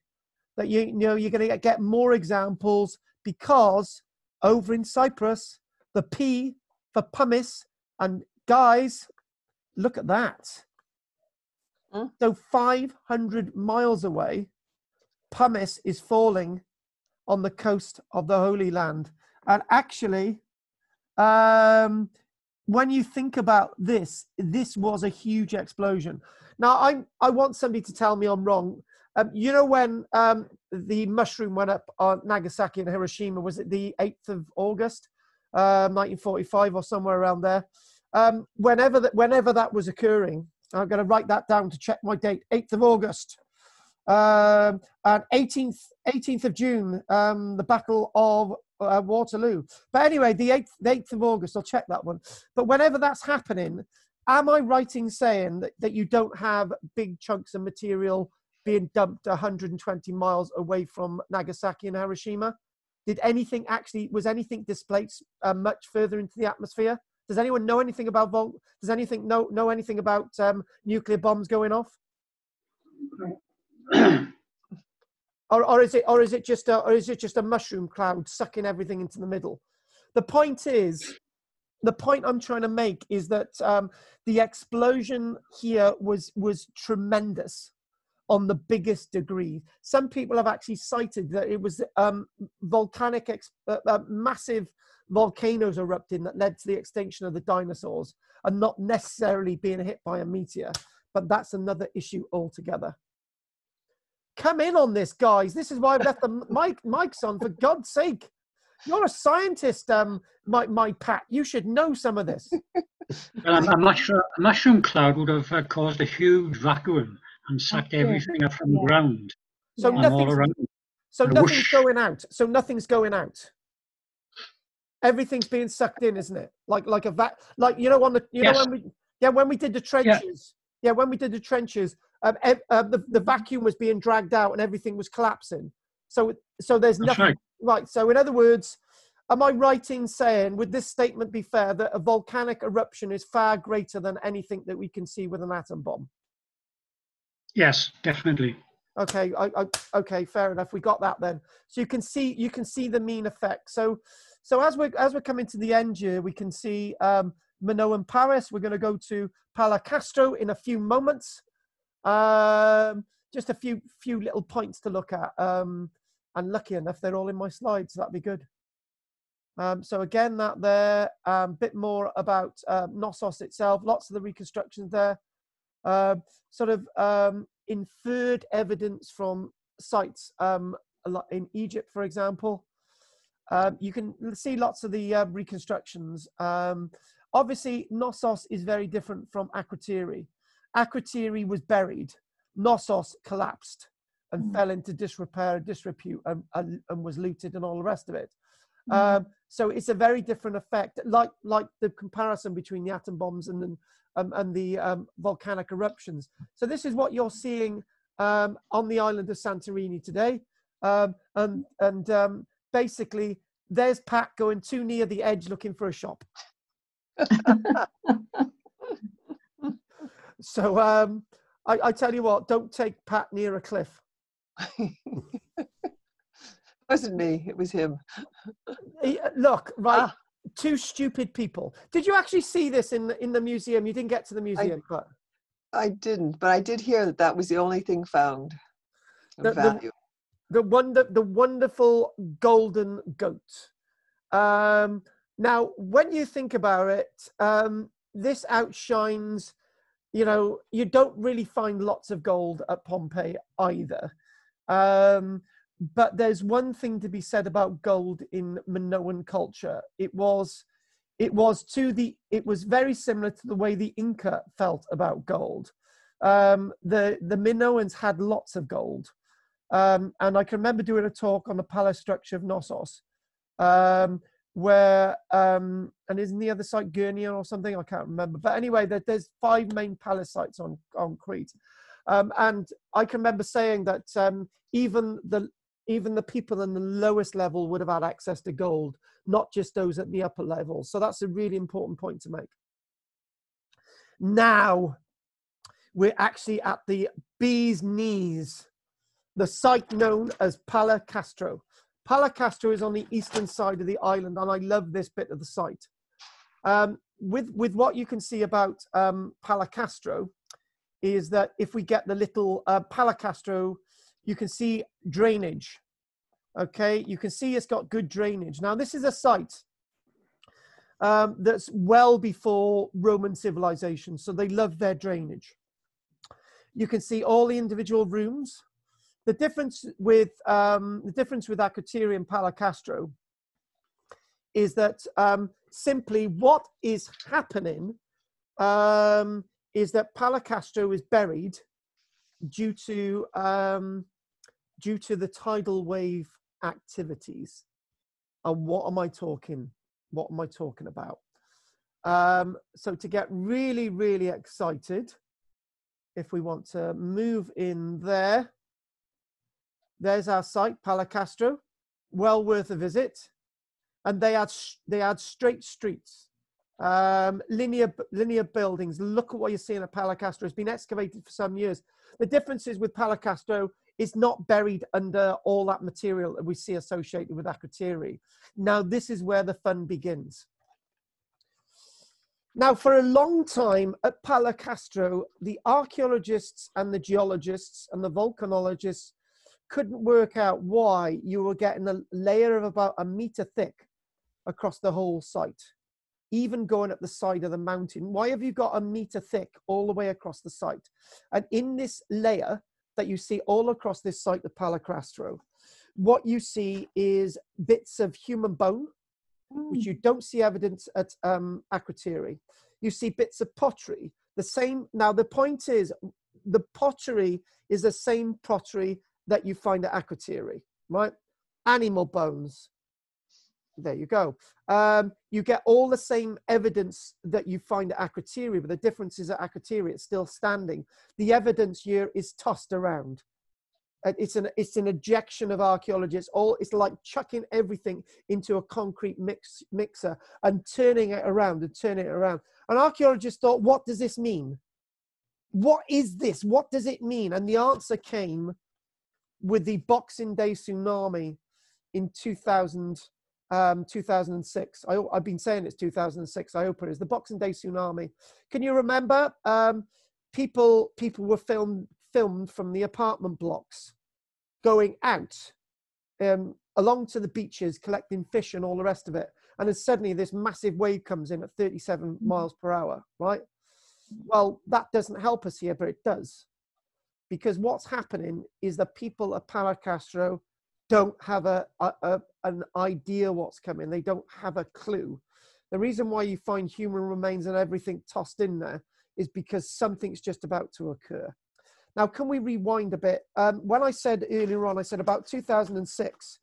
that you, you know you're going to get more examples, because over in Cyprus, the P for pumice, and guys, look at that. Mm. So five hundred miles away, pumice is falling on the coast of the Holy Land. And actually, um, when you think about this, this was a huge explosion. Now, I'm, I want somebody to tell me I'm wrong. Um, you know when um, the mushroom went up on Nagasaki and Hiroshima, was it the eighth of August, uh, nineteen forty-five or somewhere around there? Um, whenever, that, whenever that was occurring, I'm going to write that down to check my date, eighth of August. Um, and eighteenth, eighteenth of June, um, the Battle of uh, Waterloo. But anyway, the eighth, the eighth of August, I'll check that one. But whenever that's happening, am I right in saying that, that you don't have big chunks of material being dumped one hundred twenty miles away from Nagasaki and Hiroshima? Did anything actually, was anything displaced uh, much further into the atmosphere? Does anyone know anything about, vol does anything know, know anything about um, nuclear bombs going off? Okay. or, or is it or is it just a or is it just a mushroom cloud sucking everything into the middle? The point is, the point I'm trying to make is that um, the explosion here was was tremendous on the biggest degree. Some people have actually cited that it was um, volcanic ex uh, uh, massive volcanoes erupting that led to the extinction of the dinosaurs, and not necessarily being hit by a meteor. But that's another issue altogether. Come in on this, guys. This is why I've left the mic, mics on, for God's sake. You're a scientist, um, my, my Pat. You should know some of this. Well, a, mushroom, a mushroom cloud would have uh, caused a huge vacuum and sucked everything up from the ground. So nothing's, so nothing's going out. So nothing's going out. Everything's being sucked in, isn't it? Like like a vac. Like you know on the you yes. know when we yeah when we did the trenches yeah, yeah when we did the trenches. Um, uh, the, the vacuum was being dragged out and everything was collapsing. So, so there's nothing. Right. right. So in other words, am I right in saying, would this statement be fair, that a volcanic eruption is far greater than anything that we can see with an atom bomb? Yes, definitely. Okay. I, I, okay. Fair enough. We got that then. So you can see, you can see the mean effect. So, so as we're, as we're coming to the end here, we can see um, Minoan Paris. We're going to go to Palaikastro in a few moments. Um, just a few few little points to look at, um, and lucky enough they're all in my slides, so that'd be good. Um, so again, that there, a um, bit more about uh, Knossos itself, lots of the reconstructions there, uh, sort of um, inferred evidence from sites um, in Egypt, for example. Um, you can see lots of the uh, reconstructions. Um, obviously, Knossos is very different from Akrotiri. Akrotiri was buried, Knossos collapsed and mm. fell into disrepair and disrepute, and, and, and was looted and all the rest of it. Mm. Um, so it's a very different effect, like, like the comparison between the atom bombs and, and, um, and the um, volcanic eruptions. So this is what you're seeing um, on the island of Santorini today. Um, and and um, basically, there's Pat going too near the edge looking for a shop. So um, I, I tell you what, don't take Pat near a cliff. It wasn't me, it was him. Look, right, ah. two stupid people. Did you actually see this in the, in the museum? You didn't get to the museum. I, but... I didn't, but I did hear that that was the only thing found of the, value. The, the, wonder, the wonderful golden goat. Um, now, when you think about it, um, this outshines... You know, you don't really find lots of gold at Pompeii either. Um, but there's one thing to be said about gold in Minoan culture. It was, it was to the, it was very similar to the way the Inca felt about gold. Um, the, the Minoans had lots of gold. Um, and I can remember doing a talk on the palace structure of Knossos, um, where, um, and isn't the other site Gurnia or something? I can't remember. But anyway, there, there's five main palace sites on, on Crete. Um, and I can remember saying that um, even the even the people in the lowest level would have had access to gold, not just those at the upper level. So that's a really important point to make. Now, we're actually at the bee's knees, the site known as Palaikastro. Palaikastro is on the eastern side of the island, and I love this bit of the site. Um, with, with what you can see about um, Palaikastro is that if we get the little uh, Palaikastro, you can see drainage. Okay, you can see it's got good drainage. Now, this is a site um, that's well before Roman civilization, so they love their drainage. You can see all the individual rooms. The difference with um, the difference with Akrotiri and Palaikastro is that um, simply what is happening um, is that Palaikastro is buried due to um, due to the tidal wave activities. And what am I talking? What am I talking about? Um, so to get really, really excited, if we want to move in there. There's our site, Palaikastro, well worth a visit. And they had, they had straight streets, um, linear, linear buildings. Look at what you're seeing at Palaikastro. It's been excavated for some years. The difference is with Palaikastro, it's not buried under all that material that we see associated with Akrotiri. Now, this is where the fun begins. Now, for a long time at Palaikastro, the archaeologists and the geologists and the volcanologists couldn't work out why you were getting a layer of about a meter thick across the whole site, even going up the side of the mountain. Why have you got a meter thick all the way across the site? And in this layer that you see all across this site of Palaikastro, what you see is bits of human bone, mm. which you don't see evidence at um, Akrotiri. You see bits of pottery, the same. Now, the point is the pottery is the same pottery that you find at Akrotiri, right? Animal bones, there you go. Um, you get all the same evidence that you find at Akrotiri, but the difference is at Akrotiri, it's still standing. The evidence here is tossed around. It's an, it's an ejection of archaeology. It's, all, it's like chucking everything into a concrete mix, mixer and turning it around and turning it around. An archaeologist thought, what does this mean? What is this? What does it mean? And the answer came with the Boxing Day tsunami in two thousand, um, two thousand six. I, I've been saying it's two thousand six, I hope it is. The Boxing Day tsunami. Can you remember? Um, people, people were filmed, filmed from the apartment blocks, going out um, along to the beaches, collecting fish and all the rest of it. And then suddenly this massive wave comes in at thirty-seven miles per hour, right? Well, that doesn't help us here, but it does. Because what's happening is the people at Palaikastro don't have a, a, a, an idea what's coming. They don't have a clue. The reason why you find human remains and everything tossed in there is because something's just about to occur. Now, can we rewind a bit? Um, when I said earlier on, I said about two thousand six,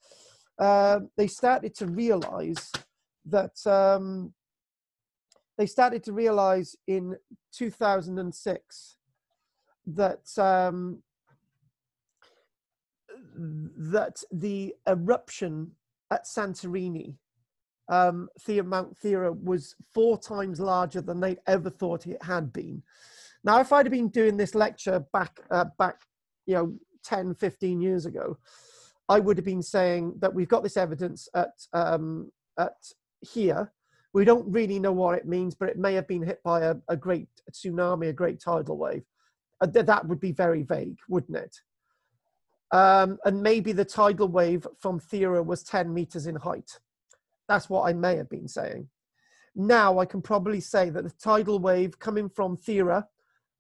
uh, they started to realize that, um, they started to realize in two thousand six, that um, that the eruption at Santorini, um, Mount Thera, was four times larger than they ever thought it had been. Now, if I'd have been doing this lecture back, uh, back, you know, ten, fifteen years ago, I would have been saying that we've got this evidence at um, at here. We don't really know what it means, but it may have been hit by a, a great tsunami, a great tidal wave. That would be very vague, wouldn't it? Um, and maybe the tidal wave from Thera was ten meters in height. That's what I may have been saying. Now I can probably say that the tidal wave coming from Thera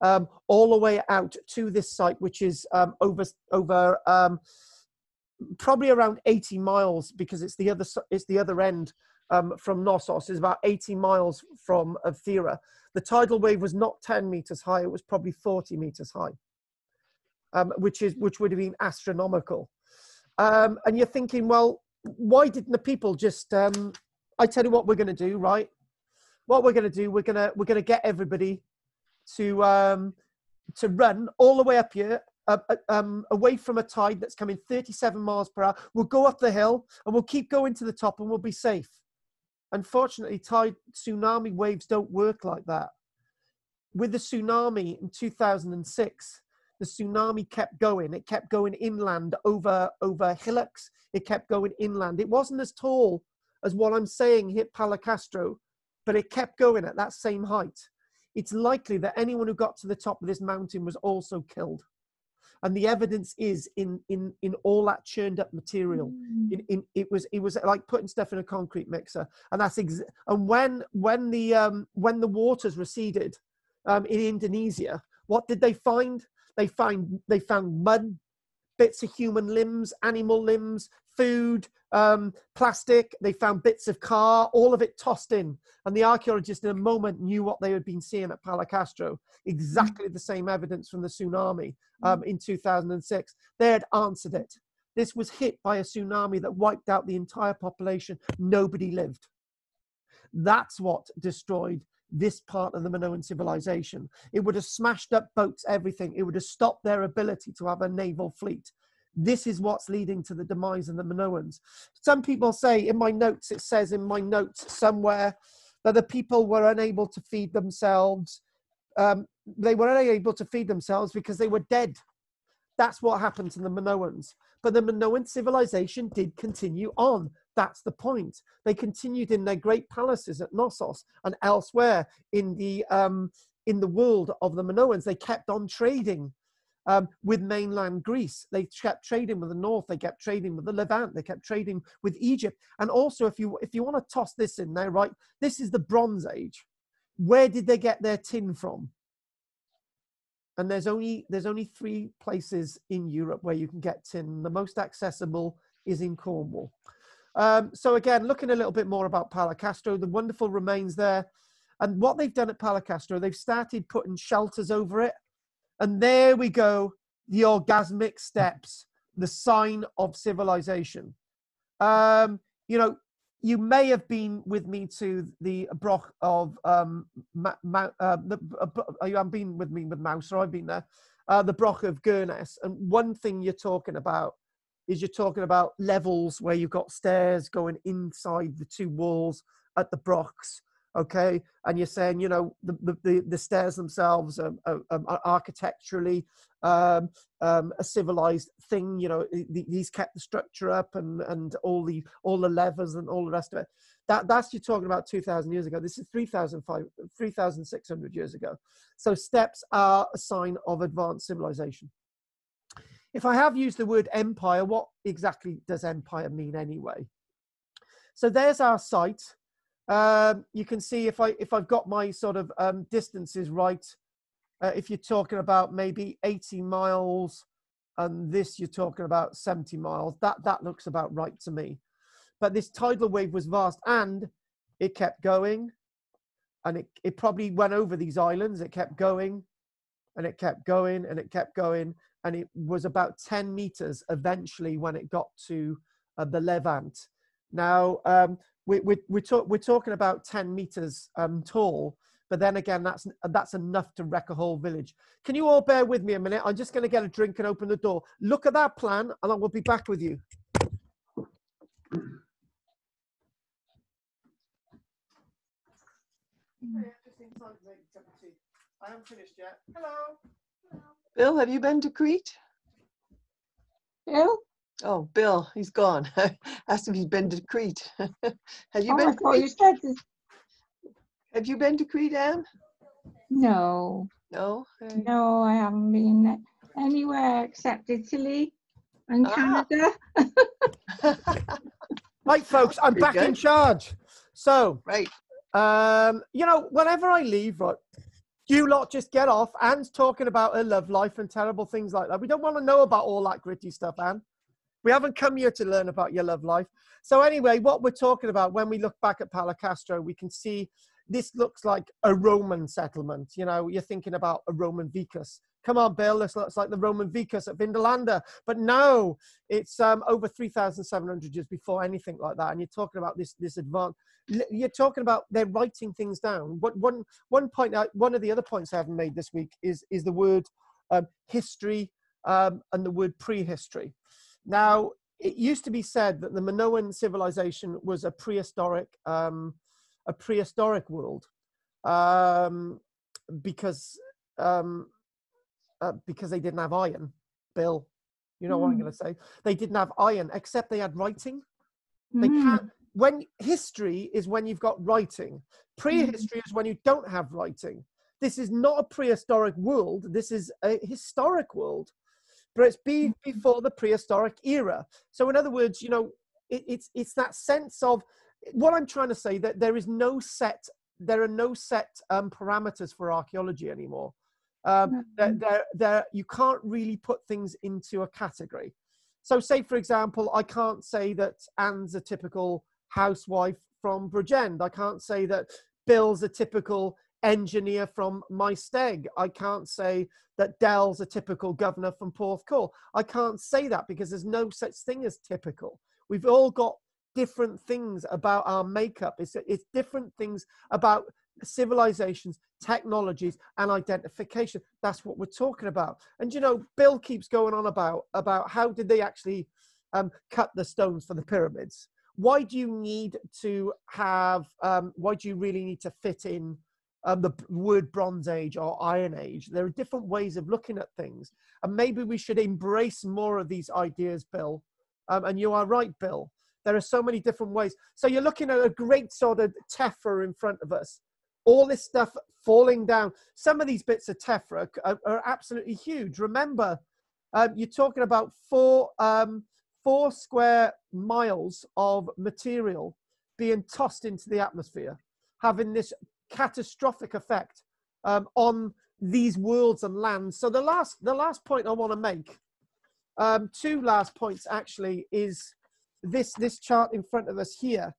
um, all the way out to this site, which is um, over over um, probably around eighty miles, because it's the other it's the other end um, from Knossos, is about eighty miles from of Thera. The tidal wave was not ten meters high, it was probably forty meters high, um, which, is, which would have been astronomical. Um, and you're thinking, well, why didn't the people just, um, I tell you what we're gonna do, right? What we're gonna do, we're gonna, we're gonna get everybody to, um, to run all the way up here, uh, um, away from a tide that's coming thirty-seven miles per hour. We'll go up the hill and we'll keep going to the top and we'll be safe. Unfortunately, tide tsunami waves don't work like that. With the tsunami in two thousand six, the tsunami kept going. It kept going inland over, over hillocks. It kept going inland. It wasn't as tall as what I'm saying hit Palaikastro, but it kept going at that same height. It's likely that anyone who got to the top of this mountain was also killed. And the evidence is in, in, in all that churned up material. Mm. In, in, it, was, it was like putting stuff in a concrete mixer. And, that's ex and when, when, the, um, when the waters receded um, in Indonesia, what did they find? They, find, they found mud, bits of human limbs, animal limbs, food, um, plastic. They found bits of car, all of it tossed in. And the archaeologists in a moment knew what they had been seeing at Palaikastro. Exactly the same evidence from the tsunami um, in two thousand six. They had answered it. This was hit by a tsunami that wiped out the entire population. Nobody lived. That's what destroyed this part of the Minoan civilization. It would have smashed up boats, everything. It would have stopped their ability to have a naval fleet. This is what's leading to the demise of the Minoans. Some people say in my notes, it says in my notes somewhere that the people were unable to feed themselves. Um, they were unable to feed themselves because they were dead. That's what happened to the Minoans. But the Minoan civilization did continue on. That's the point. They continued in their great palaces at Knossos and elsewhere in the, um, in the world of the Minoans. They kept on trading um, with mainland Greece. They kept trading with the north. They kept trading with the Levant. They kept trading with Egypt. And also, if you, if you want to toss this in there, right, this is the Bronze Age. Where did they get their tin from? And there's only, there's only three places in Europe where you can get tin. The most accessible is in Cornwall. Um, so again, looking a little bit more about Palaikastro, the wonderful remains there. And what they've done at Palaikastro, they've started putting shelters over it. And there we go, the orgasmic steps, the sign of civilization. Um, you know, you may have been with me to the Broch of, um, Ma Ma uh, the, uh, you haven't been with me with Mouser, I've been there, uh, the Broch of Gurness. And one thing you're talking about is you're talking about levels where you've got stairs going inside the two walls at the Brochs, okay? And you're saying, you know, the, the, the stairs themselves are, are, are architecturally um, um, a civilized thing, you know, these kept the structure up and, and all, the, all the levers and all the rest of it. That, that's you're talking about two thousand years ago. This is three thousand six hundred years ago. So steps are a sign of advanced civilization. If I have used the word empire, what exactly does empire mean anyway? So there's our site. Um, you can see if, I, if I've got my sort of um, distances right, uh, if you're talking about maybe eighty miles and this you're talking about seventy miles, that, that looks about right to me. But this tidal wave was vast and it kept going and it, it probably went over these islands. It kept going and it kept going and it kept going. And it was about ten meters eventually when it got to uh, the Levant. Now, um, we, we, we're, talk, we're talking about ten meters um, tall, but then again, that's, that's enough to wreck a whole village. Can you all bear with me a minute? I'm just gonna get a drink and open the door. Look at that plan and I will be back with you. I haven't finished yet. Hello. Bill, have you been to Crete? Bill? Oh, Bill, he's gone. Asked if he's been to Crete. Have you oh, been to Crete? You said have you been to Crete, Anne? No. No? Hey. No, I haven't been anywhere except Italy and ah. Canada. Right, folks, I'm back in charge. So, right. um, you know, whenever I leave, right, you lot just get off. Anne's talking about her love life and terrible things like that. We don't want to know about all that gritty stuff, Anne. We haven't come here to learn about your love life. So anyway, what we're talking about, when we look back at Palaikastro, we can see this looks like a Roman settlement. You know, you're thinking about a Roman vicus. Come on, Bill, this looks like the Roman vicus at Vindolanda. But no, it's um, over three thousand seven hundred years before anything like that. And you're talking about this, this advanced, you're talking about they're writing things down. What, one, one point, I, one of the other points I haven't made this week is, is the word um, history um, and the word prehistory. Now, it used to be said that the Minoan civilization was a prehistoric, um, a prehistoric world, um, because um, uh, because they didn't have iron, Bill. You know mm. what I'm going to say? They didn't have iron, except they had writing. They mm. can't. When history is when you've got writing, prehistory mm. is when you don't have writing. This is not a prehistoric world. This is a historic world, but it's be, before the prehistoric era. So in other words, you know, it, it's, it's that sense of what I'm trying to say, that there is no set, there are no set um, parameters for archaeology anymore. Um, mm-hmm. there, there, you can't really put things into a category. So say, for example, I can't say that Anne's a typical housewife from Bridgend. I can't say that Bill's a typical engineer from Mysteg. I can't say that Dell's a typical governor from Porthcawl. I can't say that because there's no such thing as typical. We've all got different things about our makeup. It's, it's different things about civilizations, technologies, and identification. That's what we're talking about. And, you know, Bill keeps going on about, about how did they actually um, cut the stones for the pyramids? Why do you need to have, um, why do you really need to fit in Um, the word Bronze Age or Iron Age? There are different ways of looking at things. And maybe we should embrace more of these ideas, Bill. Um, and you are right, Bill. There are so many different ways. So you're looking at a great sort of tephra in front of us. All this stuff falling down. Some of these bits of tephra are, are absolutely huge. Remember, um, you're talking about four, um, four square miles of material being tossed into the atmosphere, having this catastrophic effect um, on these worlds and lands. So the last, the last point I want to make, um, two last points actually, is this, this chart in front of us here.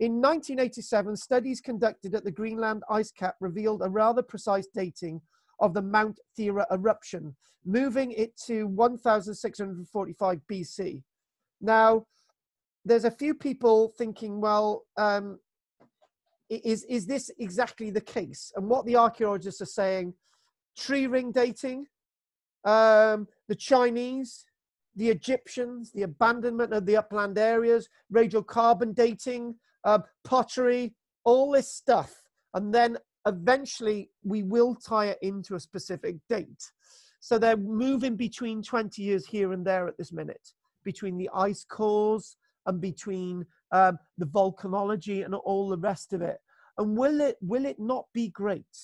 In nineteen eighty-seven, studies conducted at the Greenland ice cap revealed a rather precise dating of the Mount Thera eruption, moving it to one thousand six hundred forty-five B C. Now, there's a few people thinking, well, um, Is, is this exactly the case? And what the archaeologists are saying, tree ring dating, um, the Chinese, the Egyptians, the abandonment of the upland areas, radiocarbon dating, uh, pottery, all this stuff. And then eventually we will tie it into a specific date. So they're moving between twenty years here and there at this minute, between the ice cores and between um, the volcanology and all the rest of it. And will it, will it not be great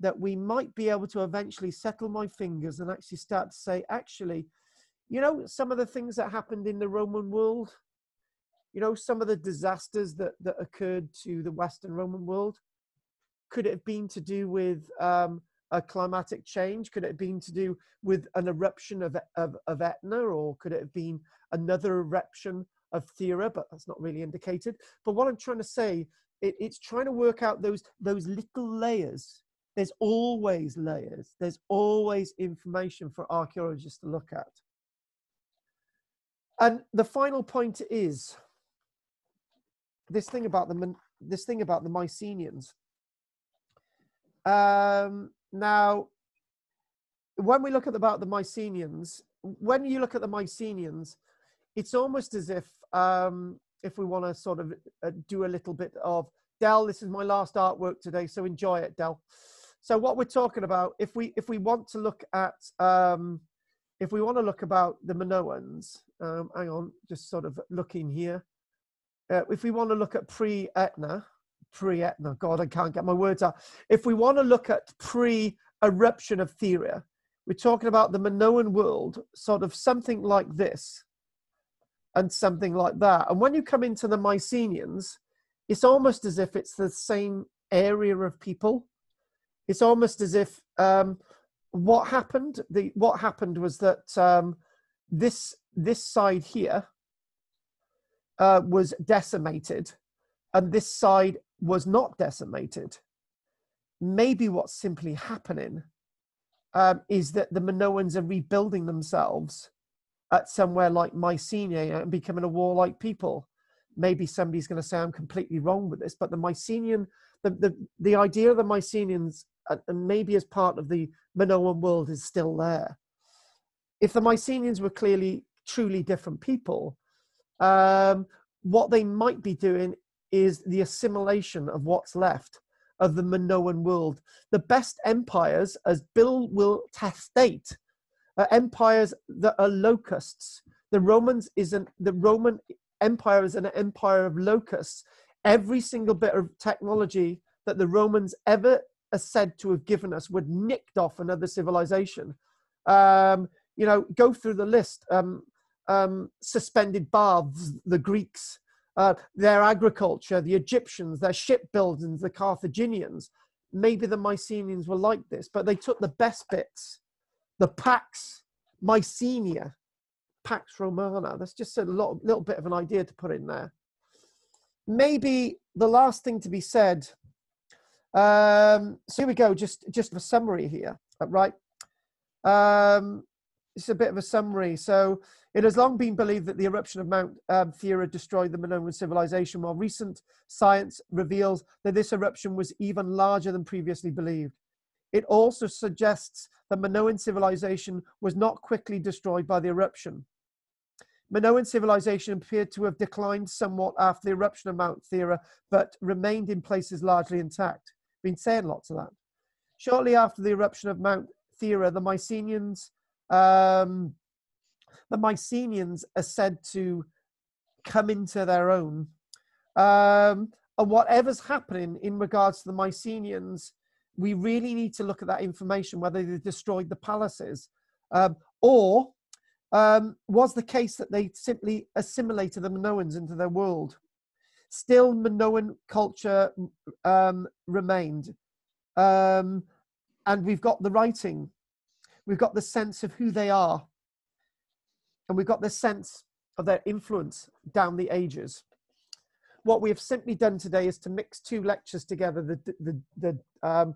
that we might be able to eventually settle my fingers and actually start to say, actually, you know, some of the things that happened in the Roman world, you know, some of the disasters that, that occurred to the Western Roman world, could it have been to do with um, a climatic change? Could it have been to do with an eruption of, of, of Etna, or could it have been another eruption of Thera? But that's not really indicated. But what I'm trying to say, it, it's trying to work out those, those little layers. There's always layers. There's always information for archaeologists to look at. And the final point is this thing about the, this thing about the Mycenaeans. Um, now, when we look at the, about the Mycenaeans, when you look at the Mycenaeans, it's almost as if, um, if we want to sort of uh, do a little bit of, Del, this is my last artwork today, so enjoy it, Del. So what we're talking about, if we, if we want to look at, um, if we want to look about the Minoans, um, hang on, just sort of looking here. Uh, if we want to look at pre-Etna, pre-Etna, God, I can't get my words out. If we want to look at pre-eruption of Thera, we're talking about the Minoan world, sort of something like this. And something like that. And when you come into the Mycenaeans, it's almost as if it's the same area of people. It's almost as if um, what happened, the, what happened was that um, this, this side here uh, was decimated, and this side was not decimated. Maybe what's simply happening um, is that the Minoans are rebuilding themselves at somewhere like Mycenae and becoming a warlike people. Maybe somebody's going to say I'm completely wrong with this, but the Mycenaean, the, the, the idea of the Mycenaeans and maybe as part of the Minoan world is still there. If the Mycenaeans were clearly truly different people, um, what they might be doing is the assimilation of what's left of the Minoan world. The best empires, as Bill will testate, are empires that are locusts. The Romans is an, the Roman Empire is an empire of locusts. Every single bit of technology that the Romans ever are said to have given us would nicked off another civilization. Um, you know, go through the list. Um, um, suspended baths, the Greeks, uh, their agriculture, the Egyptians, their shipbuilding, the Carthaginians. Maybe the Mycenaeans were like this, but they took the best bits. The Pax Mycenae, Pax Romana. That's just a lot, little bit of an idea to put in there. Maybe the last thing to be said. Um, so here we go, just, just a summary here, right? Um, it's a bit of a summary. So it has long been believed that the eruption of Mount um, Thera destroyed the Minoan civilization, while recent science reveals that this eruption was even larger than previously believed. It also suggests that Minoan civilization was not quickly destroyed by the eruption. Minoan civilization appeared to have declined somewhat after the eruption of Mount Thera, but remained in places largely intact. Been saying lots of that. Shortly after the eruption of Mount Thera, the Mycenaeans, um, the Mycenaeans are said to come into their own. Um, and whatever's happening in regards to the Mycenaeans, we really need to look at that information, whether they destroyed the palaces um, or um, was the case that they simply assimilated the Minoans into their world. Still, Minoan culture um, remained. Um, and we've got the writing. We've got the sense of who they are. And we've got the sense of their influence down the ages. What we have simply done today is to mix two lectures together, the, the, the, um,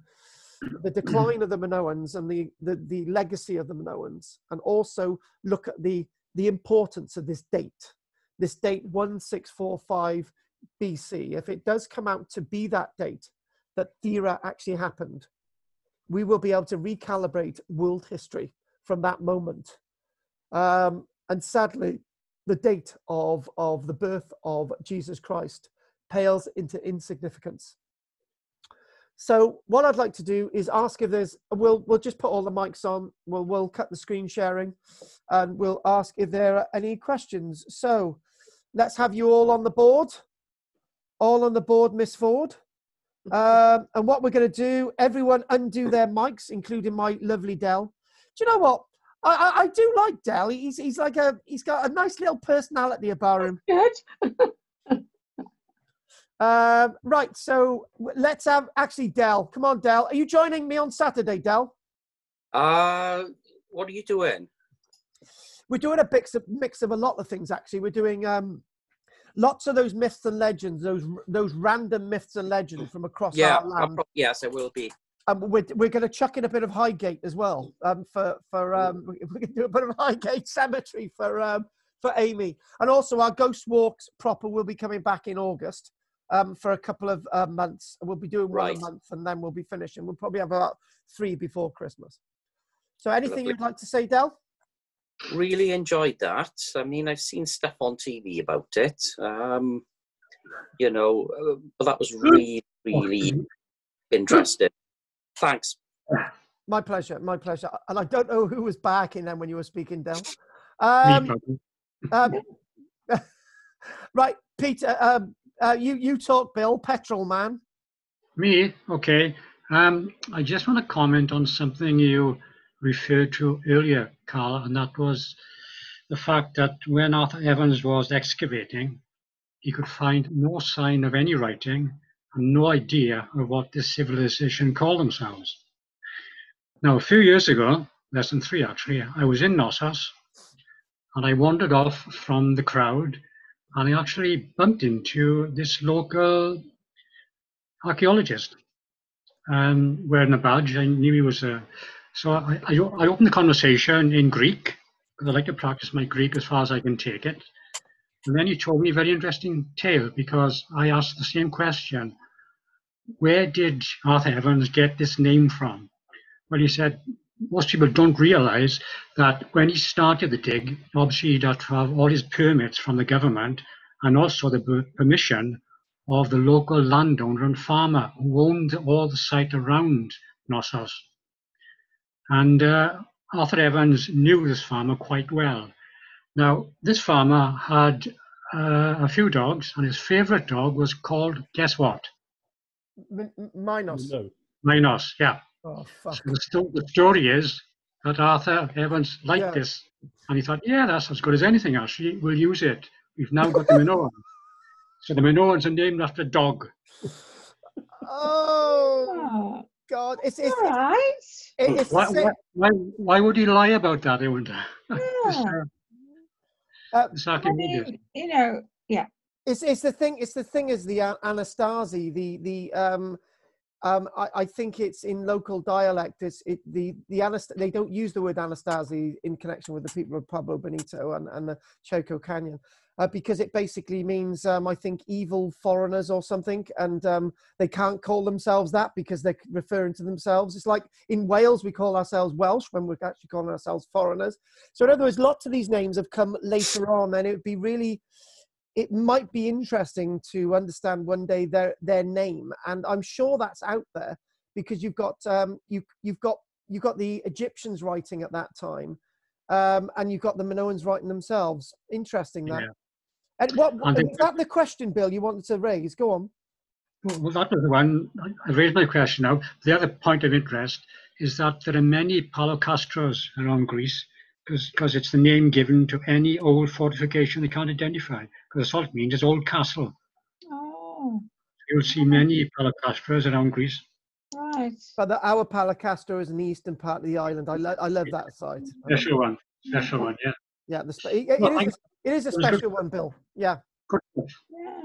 the decline of the Minoans and the, the, the legacy of the Minoans, and also look at the, the importance of this date, this date one six four five B C. If it does come out to be that date that Thera actually happened, we will be able to recalibrate world history from that moment. Um, and sadly, the date of, of the birth of Jesus Christ pales into insignificance. So what I'd like to do is ask if there's, we'll, we'll just put all the mics on, we'll, we'll cut the screen sharing, and we'll ask if there are any questions. So let's have you all on the board, all on the board, Miss Ford. Um, and what we're going to do, everyone undo their mics, including my lovely Dell. Do you know what? I, I do like Del. He's he's like a he's got a nice little personality about him. Good. uh, right. So let's have actually Del. Come on, Del. Are you joining me on Saturday, Del? Uh, what are you doing? We're doing a mix of, mix of a lot of things. Actually, we're doing um, lots of those myths and legends. Those those random myths and legends from across yeah, our land. Pro- yes, it will be. Um, we're we're going to chuck in a bit of Highgate as well. Um, for for um, we're going to do a bit of Highgate Cemetery for um, for Amy, and also our ghost walks proper will be coming back in August um, for a couple of uh, months. We'll be doing one right. a month, and then we'll be finishing. We'll probably have about three before Christmas. So, anything Lovely. You'd like to say, Del? Really enjoyed that. I mean, I've seen stuff on T V about it. Um, you know, uh, but that was really really interesting. Thanks. My pleasure, my pleasure. And I don't know who was barking then when you were speaking, Del. Um, um, right, Peter, um, uh, you, you talk, Bill, petrol man. Me? Okay. Um, I just want to comment on something you referred to earlier, Carl, and that was the fact that when Arthur Evans was excavating, he could find no sign of any writing, no idea of what this civilization called themselves. Now, a few years ago, less than three actually, I was in Knossos and I wandered off from the crowd and I actually bumped into this local archaeologist um, wearing a badge. I knew he was a... So I, I, I opened the conversation in Greek because I like to practice my Greek as far as I can take it. And then he told me a very interesting tale because I asked the same question. where did Arthur Evans get this name from? Well, he said most people don't realize that when he started the dig, obviously he had to have all his permits from the government and also the permission of the local landowner and farmer who owned all the site around Knossos. And uh, Arthur Evans knew this farmer quite well. Now, this farmer had uh, a few dogs, and his favorite dog was called, guess what? M Minos. No. Minos, yeah. Oh, fuck. So the, sto the story is that Arthur Evans liked yeah. this, and he thought, yeah, that's as good as anything, actually. We'll use it. We've now got the Minoan. So the Minoans are named after a dog. Oh, God. It's, it's, all right. It's, it's why, why, why, why would he lie about that, I wonder? Yeah. It's, uh, Uh, I mean, you know, yeah. It's it's the thing. It's the thing is the uh, Anastasi. The the um, um, I, I think it's in local dialect. It's it the the Anast They don't use the word Anastasi in connection with the people of Pueblo Bonito and and the Choco Canyon, uh, because it basically means um, I think evil foreigners or something, and um, they can't call themselves that because they're referring to themselves. It's like in Wales we call ourselves Welsh when we're actually calling ourselves foreigners. So in other words, lots of these names have come later on, and it would be really, it might be interesting to understand one day their their name, and I'm sure that's out there because you've got um, you you've got you've got the Egyptians writing at that time, um, and you've got the Minoans writing themselves. Interesting that. Yeah. And what, is that the question, Bill, you wanted to raise? Go on. Well, that was the one. I raised my question now. The other point of interest is that there are many Palaikastros around Greece because it's the name given to any old fortification they can't identify, because that's all it means, is old castle. Oh. You'll see many Palaikastros around Greece. Right. But the, our Palaikastro is in the eastern part of the island. I, lo I love that site. Special one. Special one, yeah. Yeah, the spe it, well, it, is I, a, it is a special one, Bill. Yeah. yeah.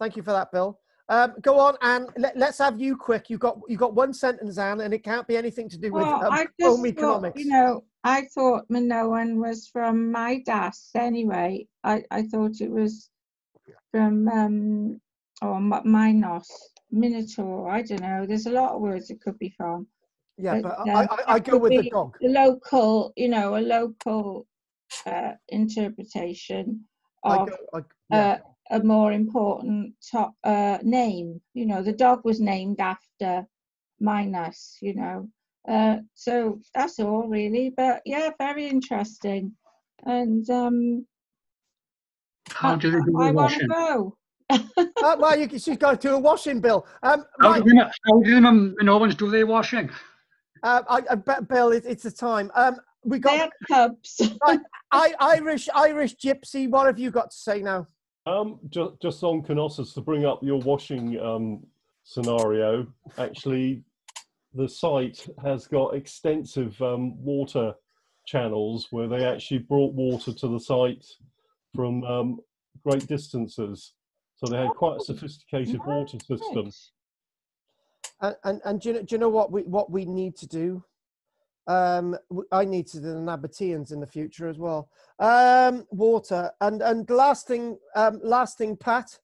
Thank you for that, Bill. Um, go on, Anne. Let, let's have you quick. You got you got one sentence, Anne, and it can't be anything to do with well, um, I just home thought, economics. You know, I thought Minoan was from Midas. Anyway, I I thought it was from um or Minos, Minotaur. I don't know. There's a lot of words it could be from. Yeah, but, but uh, I, I, I go with the dog. The local, you know, a local. Uh, interpretation of I go, I, yeah. uh, a more important top, uh, name. You know, the dog was named after Minos, you know. Uh, so that's all really, but yeah, very interesting. And um, how do they do I, I want to go. uh, well, you, she's got to do a washing, Bill. Um, how, right. do they, how do the Minoans do their washing? Uh, I, I bet, Bill, it, it's the time. Um, We got pubs. Right, I, Irish, Irish gypsy. What have you got to say now? Um, just, just on Knossos, to bring up your washing um, scenario. Actually, the site has got extensive um, water channels where they actually brought water to the site from um, great distances. So they had quite a sophisticated oh, water nice. system. And, and, and do you know, do you know what we what we need to do? Um, I need to do the Nabateans in the future as well. Um, water and and last thing, um, last thing, Pat.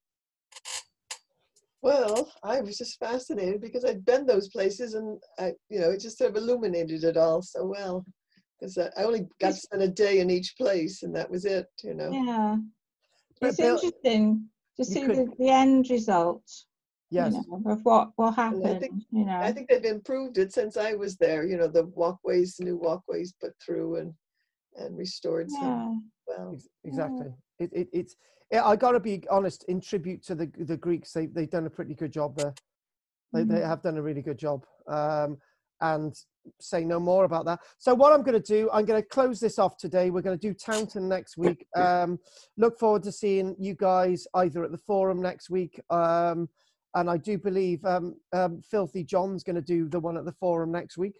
Well, I was just fascinated because I'd been those places, and I, you know, it just sort of illuminated it all so well. Because I only got to spend a day in each place, and that was it, you know. Yeah, it's but interesting to see could... the, the end result. Yes. You know, of what what happened. I think, you know. I think they've improved it since I was there. You know, the walkways, new walkways put through and and restored. Yeah. Some. Well, exactly. Yeah. It, it it's. It, I got to be honest. In tribute to the the Greeks, they they've done a pretty good job there. They mm-hmm. they have done a really good job. Um, and say no more about that. So what I'm going to do, I'm going to close this off today. We're going to do Taunton next week. Um, look forward to seeing you guys either at the forum next week. Um. And I do believe um, um, Filthy John's going to do the one at the forum next week.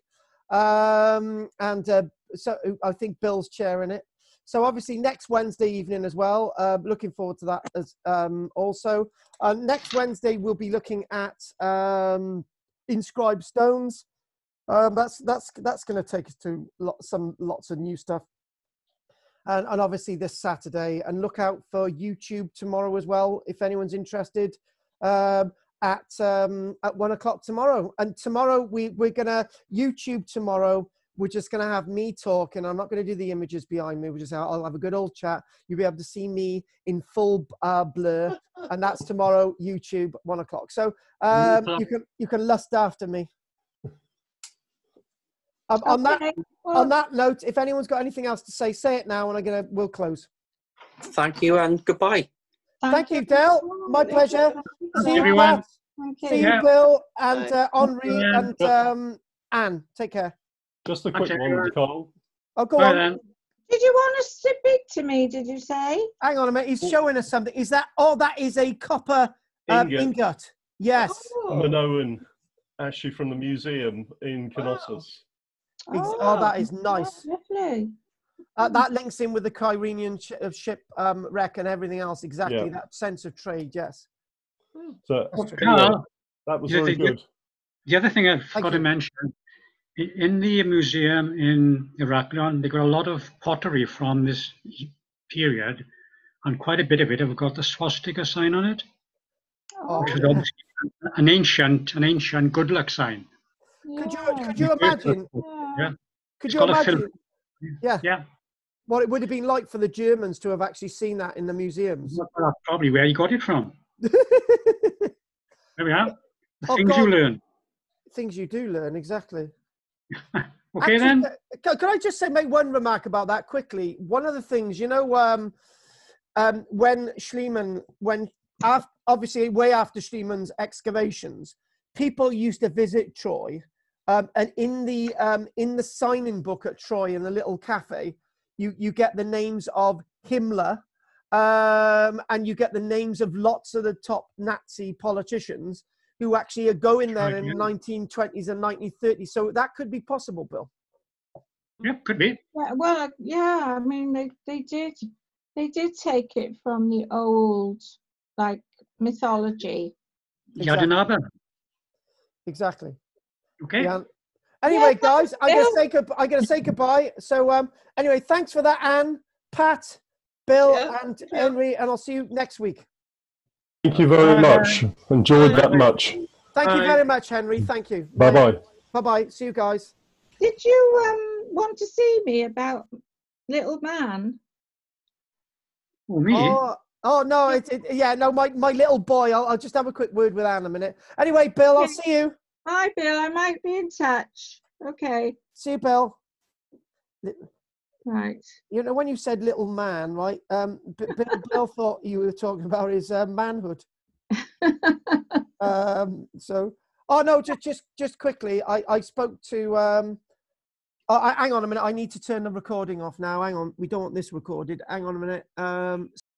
Um, and uh, so I think Bill's chairing it. So obviously next Wednesday evening as well. Uh, looking forward to that as um, also. Uh, next Wednesday, we'll be looking at um, inscribed stones. Um, that's that's that's going to take us to lot, some lots of new stuff. And, and obviously this Saturday. And look out for YouTube tomorrow as well, if anyone's interested. Um, at um, at one o'clock tomorrow. And tomorrow we we're gonna YouTube tomorrow. We're just going to have me talk, and I'm not going to do the images behind me. We're just, I'll have a good old chat. You'll be able to see me in full uh, blur, and that's tomorrow, YouTube, one o'clock. So um, you can you can lust after me. Um, on that on that note, if anyone's got anything else to say, say it now, and I'm gonna we'll close. Thank you and goodbye. Thank, Thank you, Dale. My pleasure. See everyone. You, Thank see you, Bill, and uh, Henri, and um, Anne. Take care. Just a quick okay, one, Nicole. Oh, go Hi on. Then. Did you want to speak to me, did you say? Hang on a minute, he's showing us something. Is that, oh, that is a copper um, ingot. ingot. Yes. Oh. Minoan, actually from the museum in Knossos. Wow. Oh. oh, that is nice. Oh, lovely. Uh, that links in with the Kyrenian sh ship um, wreck and everything else, exactly, yeah. That sense of trade, yes. So, anyway, that was very good. The other thing I forgot to mention, in the museum in Heraklion, they got a lot of pottery from this period, and quite a bit of it have got the swastika sign on it, oh, which is yeah. obviously an ancient, an ancient good luck sign. Yeah. Could you could you imagine? Yeah. Could you imagine? Yeah. Yeah. What it would have been like for the Germans to have actually seen that in the museums. Well, that's probably where you got it from. There we are. The oh, things God. you learn. Things you do learn, exactly. Okay, actually, then. Could I just say, make one remark about that quickly? One of the things, you know, um, um, when Schliemann, when after, obviously way after Schliemann's excavations, people used to visit Troy, um, and in the um, in the sign-in book at Troy, in the little cafe, you you get the names of Himmler, um, and you get the names of lots of the top Nazi politicians who actually are going there in the nineteen twenties and nineteen thirties. So that could be possible, Bill. Yeah, could be. Yeah, well, yeah, I mean, they, they did they did take it from the old, like, mythology. Exactly. Yadinaba. Exactly. Okay. Yeah. Anyway, yeah, guys, I'm going to say goodbye. I'm going to say goodbye. So, um, anyway, thanks for that, Anne, Pat, Bill, yeah, and yeah. Henry, and I'll see you next week. Thank you very much. Enjoyed that much. Thank you very much, Henry. Thank you. Bye-bye. Bye-bye. See you guys. Did you um, want to see me about little man? Oh, me? Oh, oh no. It, it, yeah, no, my, my little boy. I'll, I'll just have a quick word with Anne in a minute. Anyway, Bill, I'll see you. Hi, Bill. I might be in touch. Okay. See you, Bill. Right. You know, when you said little man, right, um, Bill, Bill thought you were talking about his uh, manhood. um, so, oh, no, just just, just quickly, I, I spoke to, um, oh, I, hang on a minute, I need to turn the recording off now. Hang on, we don't want this recorded. Hang on a minute. Um,